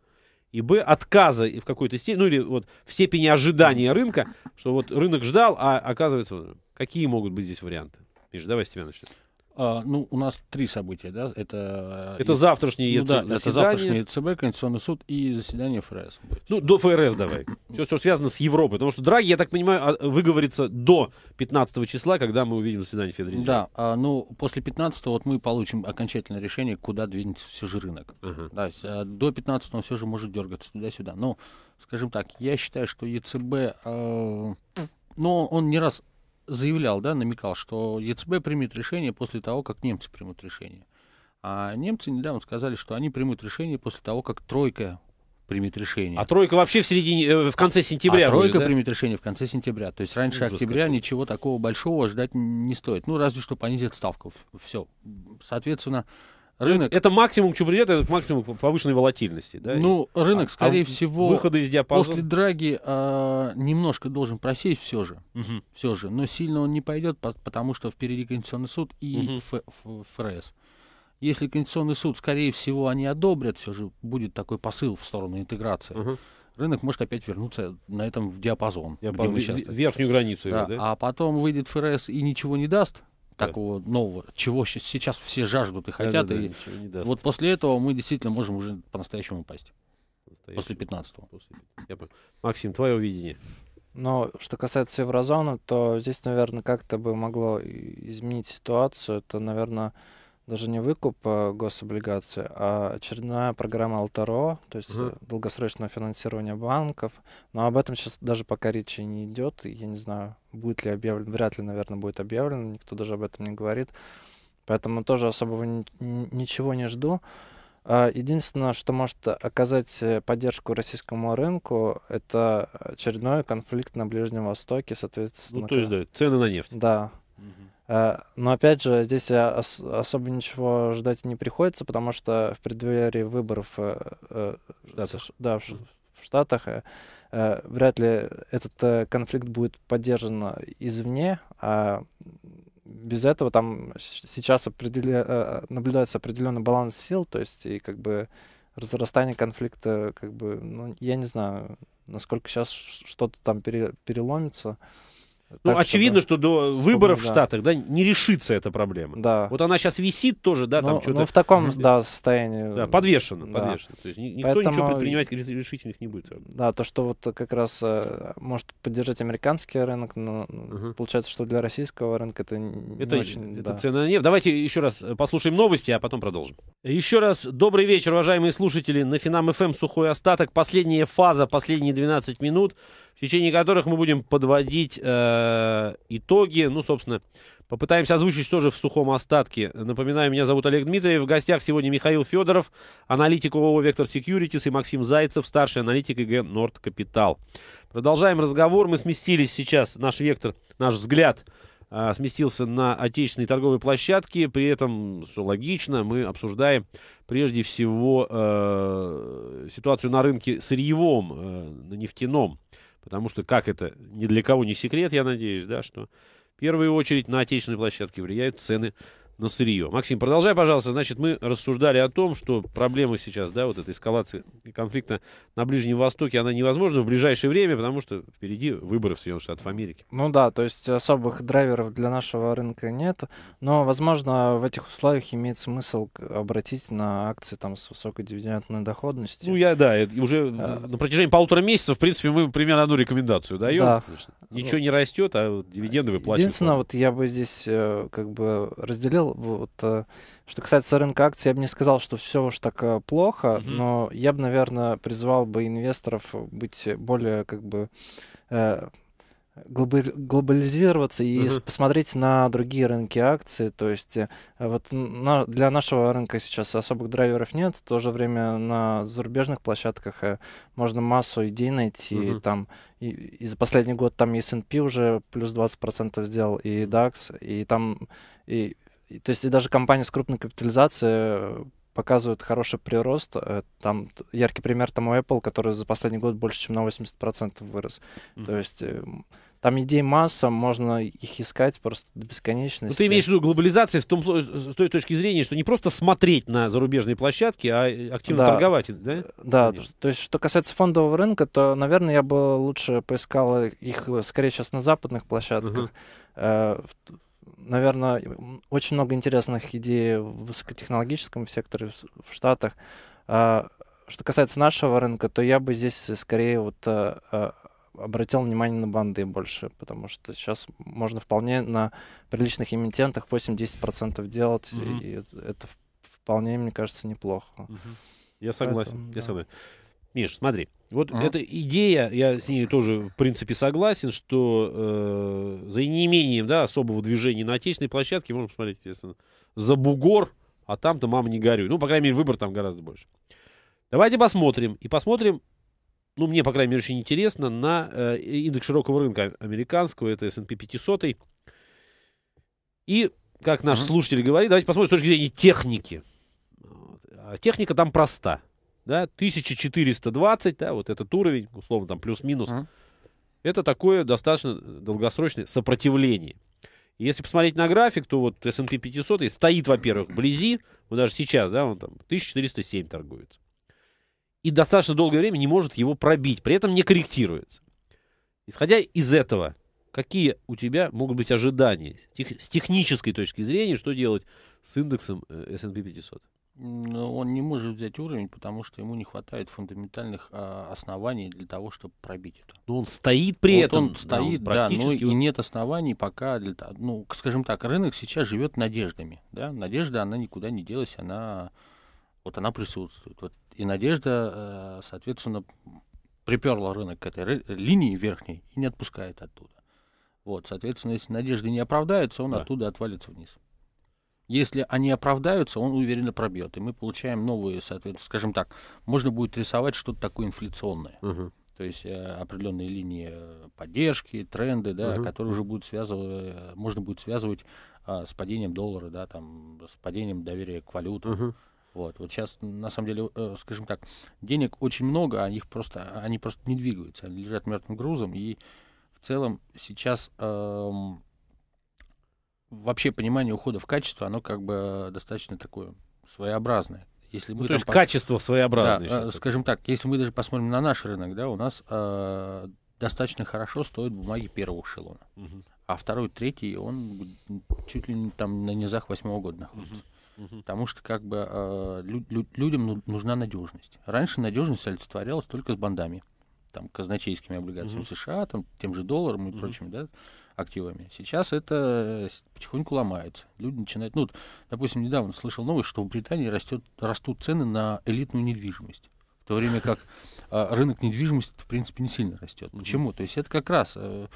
И Б, отказа в какой-то степени, ну, или вот в степени ожидания рынка, что вот рынок ждал, а оказывается, какие могут быть здесь варианты? Миша, давай с тебя начнем. А, ну, у нас три события, да? Это, это завтрашнее ну, да, это завтрашнее ЕЦБ, Конституционный суд и заседание ФРС. Будет. Ну, до ФРС давай. Все, что связано с Европой. Потому что Драги, я так понимаю, выговорится до пятнадцатого числа, когда мы увидим заседание Федрезерва. Да, а, ну, после пятнадцатого вот мы получим окончательное решение, куда двинется все же рынок. Uh-huh. Да, а, до пятнадцатого он все же может дергаться туда-сюда. Но, скажем так, я считаю, что ЕЦБ... А, но он не раз... заявлял, да, намекал, что ЕЦБ примет решение после того, как немцы примут решение. А немцы недавно сказали, что они примут решение после того, как тройка примет решение. А тройка вообще в середине, в конце сентября. А будет, тройка да? примет решение в конце сентября. То есть раньше Ужас октября какой. Ничего такого большого ждать не стоит. Ну, разве что понизит ставку. Все. Соответственно, рынок... Это максимум, что придет, это максимум повышенной волатильности. Да? Ну, рынок, а, скорее а всего, выхода из диапазона... после Драги а, немножко должен просесть все же. Угу. Все же. Но сильно он не пойдет, потому что впереди Конституционный суд и угу. ФРС. Если Конституционный суд, скорее всего, они одобрят, все же будет такой посыл в сторону интеграции. Угу. Рынок может опять вернуться на этом в диапазон. диапазон. Верхнюю границу. Да. Его, да? А потом выйдет ФРС и ничего не даст. Такого да. нового, чего сейчас все жаждут и хотят. Да, да, и да, вот после этого мы действительно можем уже по-настоящему упасть. После пятнадцатого. Максим, твое видение. Но что касается еврозоны, то здесь, наверное, как-то бы могло изменить ситуацию. Это, наверное, даже не выкуп гособлигаций, а очередная программа эл тэ эр о, то есть угу. долгосрочное финансирование банков. Но об этом сейчас даже пока речи не идет. Я не знаю, будет ли объявлено. Вряд ли, наверное, будет объявлено. Никто даже об этом не говорит. Поэтому тоже особого ни ничего не жду. Единственное, что может оказать поддержку российскому рынку, это очередной конфликт на Ближнем Востоке, соответственно. Ну, то есть, да, цены на нефть. Да. Но опять же, здесь особо ничего ждать не приходится, потому что в преддверии выборов в Штатах, да, в Штатах вряд ли этот конфликт будет поддержан извне. А без этого там сейчас определя... наблюдается определенный баланс сил, то есть и как бы разрастание конфликта, как бы, ну, я не знаю, насколько сейчас что-то там переломится. Ну, так, очевидно, чтобы, что до выборов чтобы, в Штатах да. Да, не решится эта проблема. Да. Вот она сейчас висит тоже, да, там ну, что-то... Ну, в таком, да, состоянии... Да, подвешена, да. подвешена. То есть никто Поэтому... ничего предпринимать решительных не будет. Да, то, что вот как раз может поддержать американский рынок, но угу. получается, что для российского рынка это не это, очень... Это да. цена на нефть. Давайте еще раз послушаем новости, а потом продолжим. Еще раз добрый вечер, уважаемые слушатели. На Финам-ФМ сухой остаток. Последняя фаза, последние двенадцать минут. В течение которых мы будем подводить э, итоги. Ну, собственно, попытаемся озвучить тоже в сухом остатке. Напоминаю, меня зовут Олег Дмитриев. В гостях сегодня Михаил Федоров, аналитик ООО «Вектор Секьюритиз», и Максим Зайцев, старший аналитик ИГ «Норд Капитал». Продолжаем разговор. Мы сместились сейчас, наш вектор, наш взгляд э, сместился на отечественные торговые площадки. При этом, что логично, мы обсуждаем прежде всего э, ситуацию на рынке сырьевом, э, на нефтяном. Потому что, как это, ни для кого не секрет, я надеюсь, да, что в первую очередь на отечественной площадке влияют цены на сырье. Максим, продолжай, пожалуйста. Значит, мы рассуждали о том, что проблема сейчас, да, вот эта эскалация конфликта на Ближнем Востоке, она невозможна в ближайшее время, потому что впереди выборы в Соединенных Штатах Америки. Ну да, то есть особых драйверов для нашего рынка нет, но, возможно, в этих условиях имеет смысл обратить на акции там с высокой дивидендной доходностью. Ну я, да, уже а... на протяжении полутора месяцев, в принципе, мы примерно одну рекомендацию даем. Да. Ничего не растет, а вот дивиденды выплачивают. Единственное, вот я бы здесь как бы разделил. Вот, что касается рынка акций, я бы не сказал, что все уж так плохо, mm-hmm. но я бы, наверное, призывал бы инвесторов быть более как бы э, глобализироваться и mm-hmm. посмотреть на другие рынки акций. То есть э, вот на, для нашего рынка сейчас особых драйверов нет, в то же время на зарубежных площадках э, можно массу идей найти. Mm-hmm. Там, и, и за последний год там эс энд пи уже плюс двадцать процентов сделал, и дакс, и там... И, То есть и даже компании с крупной капитализацией показывают хороший прирост. Там яркий пример там у Apple, который за последний год больше, чем на восемьдесят процентов вырос. Mm-hmm. То есть там идей масса, можно их искать просто до бесконечности. Но ты имеешь в виду глобализацию с, том, с той точки зрения, что не просто смотреть на зарубежные площадки, а активно да. торговать, да? Да, то, то есть что касается фондового рынка, то, наверное, я бы лучше поискал их скорее сейчас на западных площадках. Uh-huh. наверное, очень много интересных идей в высокотехнологическом секторе в Штатах. Что касается нашего рынка, то я бы здесь скорее вот обратил внимание на банды больше, потому что сейчас можно вполне на приличных эмитентах восемь-десять процентов делать, угу. и это вполне, мне кажется, неплохо. Угу. Я согласен. Поэтому, я да. согласен. Миш, смотри, вот а? эта идея, я с ней тоже, в принципе, согласен, что э, за неимением да, особого движения на отечественной площадке можно посмотреть, естественно, за бугор, а там-то мама не горюй. Ну, по крайней мере, выбор там гораздо больше. Давайте посмотрим. И посмотрим, ну, мне, по крайней мере, очень интересно, на э, индекс широкого рынка американского, это эс энд пи пятьсот. И, как наш а? слушатель говорит, давайте посмотрим с точки зрения техники. Техника там проста. Да, тысяча четыреста двадцать, да, вот этот уровень, условно, там плюс-минус, uh-huh. это такое достаточно долгосрочное сопротивление. И если посмотреть на график, то вот эс энд пи пятьсот стоит, во-первых, вблизи, вот даже сейчас, да, он там тысяча четыреста семь торгуется. И достаточно долгое время не может его пробить, при этом не корректируется. Исходя из этого, какие у тебя могут быть ожидания Тех- с технической точки зрения, что делать с индексом эс энд пи пятьсот? Но он не может взять уровень, потому что ему не хватает фундаментальных а, оснований для того, чтобы пробить это. Но он стоит при вот этом. Он стоит, да, практически... да, но и нет оснований пока для того. Ну, скажем так, рынок сейчас живет надеждами. Да? Надежда, она никуда не делась, она, вот она присутствует. Вот. И надежда, соответственно, приперла рынок к этой ры... линии верхней и не отпускает оттуда. Вот, соответственно, если надежды не оправдаются, он да. оттуда отвалится вниз. Если они оправдаются, он уверенно пробьет. И мы получаем новые, соответственно, скажем так, можно будет рисовать что-то такое инфляционное. Uh-huh. То есть э, определенные линии поддержки, тренды, да, uh-huh. которые уже будут связывать, можно будет связывать э, с падением доллара, да, там, с падением доверия к валютам. Uh-huh. Вот. Вот сейчас, на самом деле, э, скажем так, денег очень много, а их просто, они просто не двигаются, они лежат мертвым грузом. И в целом сейчас... Э, Вообще понимание ухода в качество, оно как бы достаточно такое своеобразное. Если мы ну, то есть по... качество своеобразное. Да, скажем так, если мы даже посмотрим на наш рынок, да, у нас э, достаточно хорошо стоят бумаги первого эшелона, угу. а второй, третий, он чуть ли не там на низах восьмого года находится. Угу. Угу. Потому что как бы э, лю- лю- людям нужна надежность. Раньше надежность олицетворялась только с бандами, там, казначейскими облигациями угу. США, там, тем же долларом и угу. прочими, да, активами. Сейчас это потихоньку ломается. Люди начинают... Ну, допустим, недавно слышал новость, что в Британии растет, растут цены на элитную недвижимость, в то время как э, рынок недвижимости, в принципе, не сильно растет. Почему? Mm-hmm. То есть это как раз э,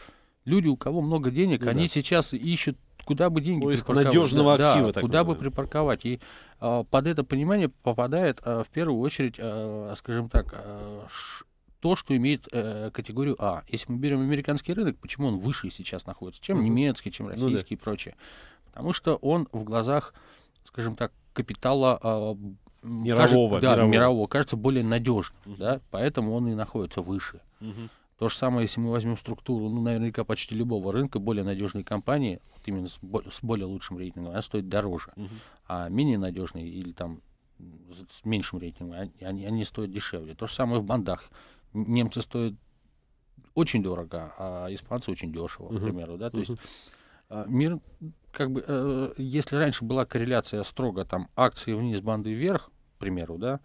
люди, у кого много денег, ну, они да. сейчас ищут, куда бы деньги припарковать. Надежного актива, да, так куда называем. бы припарковать. И э, под это понимание попадает э, в первую очередь, э, скажем так, э, то, что имеет э, категорию А. Если мы берем американский рынок, почему он выше сейчас находится, чем немецкий, чем российский ну, да. и прочее? Потому что он в глазах, скажем так, капитала э, мирового, кажется, да, мирового. мирового кажется более надежным, uh-huh. да? Поэтому он и находится выше. Uh-huh. То же самое, если мы возьмем структуру, ну, наверняка почти любого рынка, более надежные компании, вот именно с, бо- с более лучшим рейтингом, она стоит дороже, uh-huh. а менее надежные или там с меньшим рейтингом, они, они стоят дешевле. То же самое в бандах. Немцы стоят очень дорого, а испанцы очень дешево, uh-huh. к примеру, да, то uh-huh. есть мир, как бы, э, если раньше была корреляция строго, там, акции вниз, банды вверх, к примеру, да,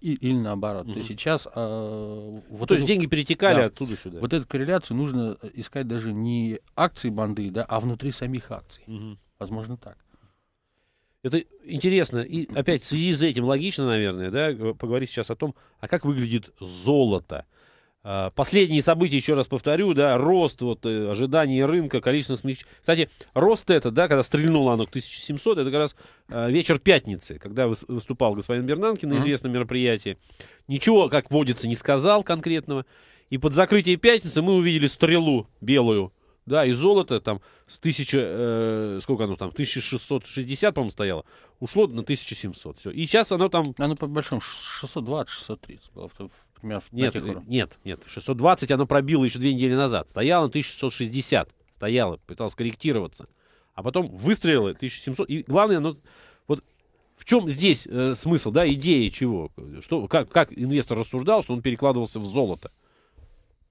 и, или наоборот, uh-huh. то сейчас... Э, вот то эту, есть деньги перетекали да, оттуда сюда. Вот эту корреляцию нужно искать даже не акции банды, да, а внутри самих акций, uh-huh. возможно, так. Это интересно, и опять в связи с этим логично, наверное, да, поговорить сейчас о том, а как выглядит золото. Последние события, еще раз повторю, да, рост, вот, ожидание рынка, количество смягчений. Кстати, рост это, да, когда стрельнуло оно к тысяча семьсот, это как раз вечер пятницы, когда выступал господин Бернанке на известном мероприятии. Ничего, как водится, не сказал конкретного. И под закрытие пятницы мы увидели стрелу белую. Да, и золото там с тысячи, э, сколько оно там, тысяча шестьсот шестьдесят, по-моему, стояло, ушло на тысяча семьсот. Все. И сейчас оно там... Оно по-большому шестьсот двадцать шестьсот тридцать было, примерно. Нет, нет, нет, шестьсот двадцать оно пробило еще две недели назад. Стояло на тысяча шестьсот шестьдесят, стояло, пыталось корректироваться. А потом выстрелило тысяча семьсот. И главное, оно... Вот в чем здесь э, смысл, да, идея чего? Что, как, как инвестор рассуждал, что он перекладывался в золото?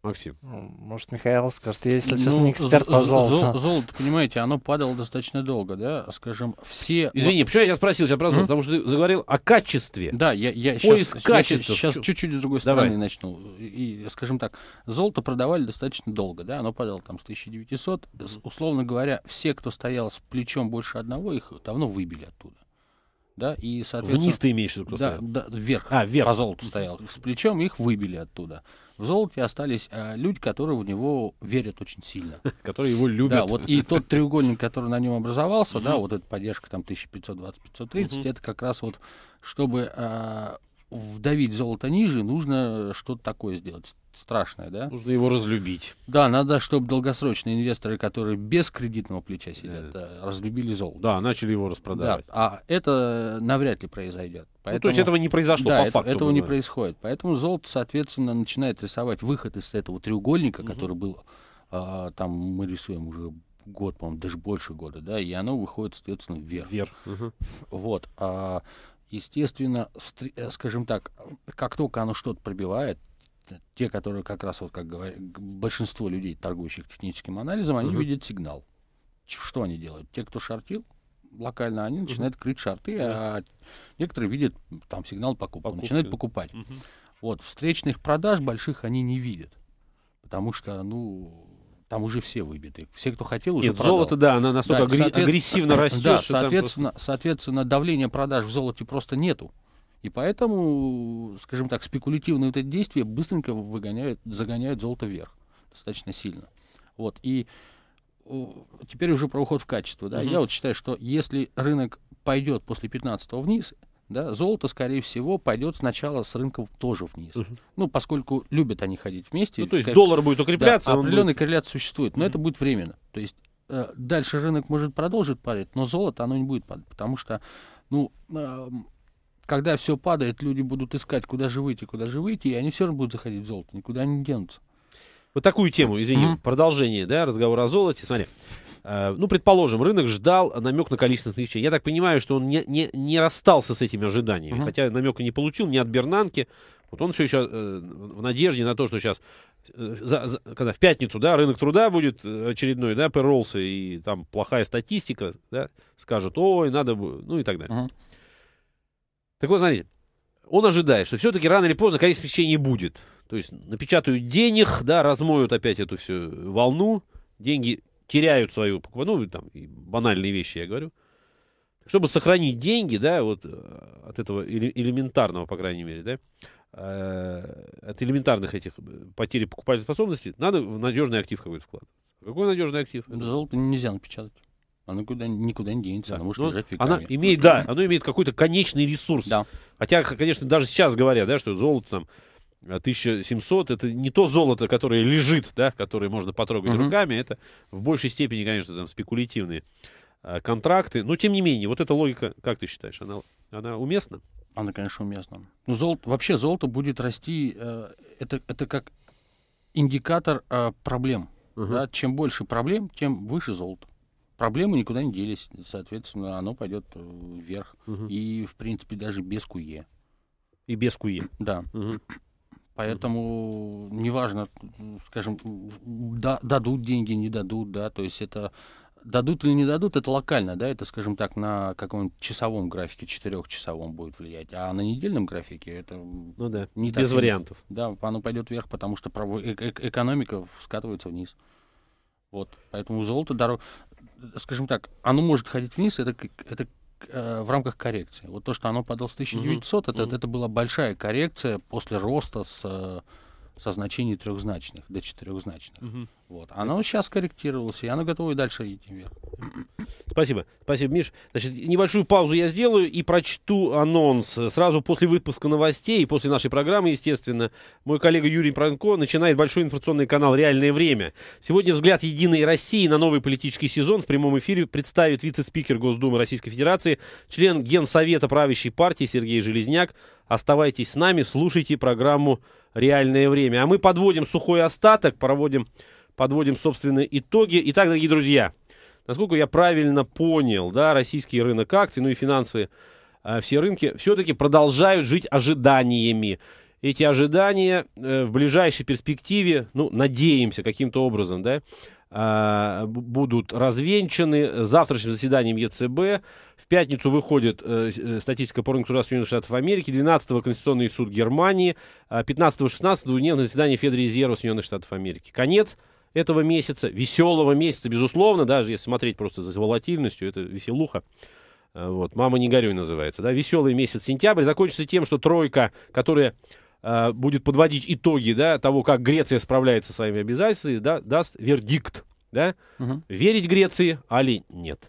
Максим. Может, Михаил скажет, если ну, сейчас не эксперт по золоту. Золото, понимаете, оно падало достаточно долго, да, скажем, все... Извини, почему я тебя спросил сейчас про золото, потому что ты заговорил о качестве. Да, я, я сейчас, я сейчас чуть-чуть с другой стороны Давай. начну. И, скажем так, золото продавали достаточно долго, да, оно падало там с тысяча девятисот. Условно говоря, все, кто стоял с плечом больше одного, их давно выбили оттуда. Да, и, соответственно, вниз ты имеешь в виду, кто да, стоял? Да, вверх, а, вверх. По золоту стоял. С плечом их выбили оттуда. В золоте остались а, люди, которые в него верят очень сильно. Которые его любят. Да, вот и тот треугольник, который на нем образовался, да, вот эта поддержка там тысяча пятьсот двадцать — пятьсот тридцать, это как раз вот, чтобы а, вдавить золото ниже, нужно что-то такое сделать страшное, да? Нужно его разлюбить. Да, надо, чтобы долгосрочные инвесторы, которые без кредитного плеча сидят, да, разлюбили золото. Да, начали его распродавать. Да, а это навряд ли произойдет. Поэтому... Ну, то есть этого не произошло, да, по это, факту. этого бывает. не происходит. Поэтому золото, соответственно, начинает рисовать выход из этого треугольника, угу. который был, а, там мы рисуем уже год, по-моему, даже больше года, да, и оно выходит, соответственно, вверх. Вверх. Угу. Вот. А, естественно, скажем так, как только оно что-то пробивает, те, которые как раз, вот как говорят, большинство людей, торгующих техническим анализом, они uh-huh. видят сигнал. Что они делают? Те, кто шортил локально, они uh-huh. начинают крыть шорты, uh-huh. а некоторые видят там сигнал покупки, покупки. начинают покупать. Uh-huh. Вот, встречных продаж больших они не видят, потому что, ну... Там уже все выбиты. Все, кто хотел, уже Нет, продал. Золото, да, оно настолько да, агр... агрессивно растет. Да, соответственно, просто... соответственно, давления продаж в золоте просто нету. И поэтому, скажем так, спекулятивные вот эти действия быстренько выгоняют, загоняют золото вверх достаточно сильно. Вот. И теперь уже про уход в качество. Да? Угу. Я вот считаю, что если рынок пойдет после пятнадцатого вниз, да, золото, скорее всего, пойдет сначала с рынком тоже вниз. Uh-huh. Ну, поскольку любят они ходить вместе. Ну, то есть как... доллар будет укрепляться. Да, определенная будет... корреляция существует, но uh-huh. это будет временно. То есть э, дальше рынок может продолжить падать, но золото оно не будет падать, потому что, ну, э, когда все падает, люди будут искать, куда же выйти, куда же выйти, и они все равно будут заходить в золото, никуда не денутся. Вот такую тему, извини, uh-huh. продолжение, да, разговора о золоте. Смотри. Ну, предположим, рынок ждал намек на количественных вещей. Я так понимаю, что он не, не, не расстался с этими ожиданиями, uh-huh. хотя намека не получил ни от Бернанке. Вот он все еще э, в надежде на то, что сейчас, э, за, за, когда в пятницу, да, рынок труда будет очередной, да, пэролсы, и там плохая статистика, да, скажут, ой, надо, ну и так далее. Uh-huh. Так вот, смотрите, он ожидает, что все-таки рано или поздно количественных вещей не будет. То есть напечатают денег, да, размоют опять эту всю волну, деньги... теряют свою, ну, там, банальные вещи, я говорю. Чтобы сохранить деньги, да, вот от этого элементарного, по крайней мере, да, э, от элементарных этих потерь покупательной способности, надо в надежный актив какой-то вкладывать. Какой надежный актив? Золото нельзя напечатать. Оно куда, никуда не денется, да, оно может лежать веками. Она имеет, да, оно имеет какой-то конечный ресурс. Да. Хотя, конечно, даже сейчас говорят, да, что золото там тысяча семьсот, это не то золото, которое лежит, да, которое можно потрогать uh-huh. руками, это в большей степени, конечно, там спекулятивные э, контракты, но тем не менее, вот эта логика, как ты считаешь, она, она уместна? Она, конечно, уместна. Но золото, вообще золото будет расти, э, это, это как индикатор э, проблем. Uh-huh. Да? Чем больше проблем, тем выше золото. Проблемы никуда не делись, соответственно, оно пойдет вверх. Uh-huh. И, в принципе, даже без КУЕ. И без КУЕ? Да. Uh-huh. Поэтому неважно, скажем, да, дадут деньги, не дадут, да, то есть это дадут или не дадут, это локально, да, это, скажем так, на каком-нибудь часовом графике, четырехчасовом будет влиять, а на недельном графике это ну да, не без так, вариантов. Да, оно пойдет вверх, потому что экономика скатывается вниз. Вот, поэтому золото, дорог... скажем так, оно может ходить вниз, это это в рамках коррекции. Вот то, что оно падало с тысяча девятисот, uh-huh. это, uh-huh. это была большая коррекция после роста с, со значений трехзначных до четырехзначных. Uh-huh. Вот. Оно сейчас корректировалось, и оно готово и дальше идти вверх. Спасибо. Спасибо, Миш. Значит, небольшую паузу я сделаю и прочту анонс. Сразу после выпуска новостей и после нашей программы, естественно, мой коллега Юрий Пронко начинает большой информационный канал «Реальное время». Сегодня взгляд «Единой России» на новый политический сезон в прямом эфире представит вице-спикер Госдумы Российской Федерации, член Генсовета правящей партии Сергей Железняк. Оставайтесь с нами, слушайте программу «Реальное время». А мы подводим сухой остаток, проводим... Подводим собственные итоги. Итак, дорогие друзья, насколько я правильно понял, да, российский рынок акций, ну и финансовые э, все рынки все-таки продолжают жить ожиданиями. эти ожидания в ближайшей перспективе, ну, надеемся, каким-то образом, да, будут развенчаны завтрашним заседанием Е Цэ Бэ. В пятницу выходит статистика по рынку труда Соединенных Штатов Америки, двенадцатого Конституционный суд Германии, пятнадцатого-шестнадцатого двухдневное заседание Федрезерва Соединенных Штатов Америки. Конец этого месяца, веселого месяца, безусловно, даже если смотреть просто за волатильностью, это веселуха. Вот, «Мама, не горюй» называется, да, веселый месяц сентябрь закончится тем, что тройка, которая э, будет подводить итоги, да, того, как Греция справляется со своими обязательствами, да, даст вердикт, да, угу. Верить Греции, али нет.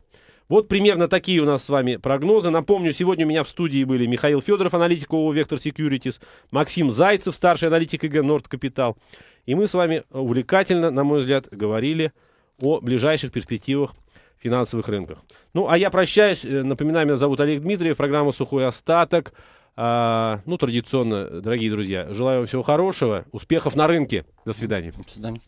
Вот примерно такие у нас с вами прогнозы. Напомню, сегодня у меня в студии были Михаил Федоров, аналитик ООО «Вектор Секьюритиз», Максим Зайцев, старший аналитик И Гэ «Норд Капитал». И мы с вами увлекательно, на мой взгляд, говорили о ближайших перспективах финансовых рынках. Ну, а я прощаюсь. Напоминаю, меня зовут Олег Дмитриев, программа «Сухой остаток». А, ну, традиционно, дорогие друзья, желаю вам всего хорошего, успехов на рынке. До свидания. До свидания.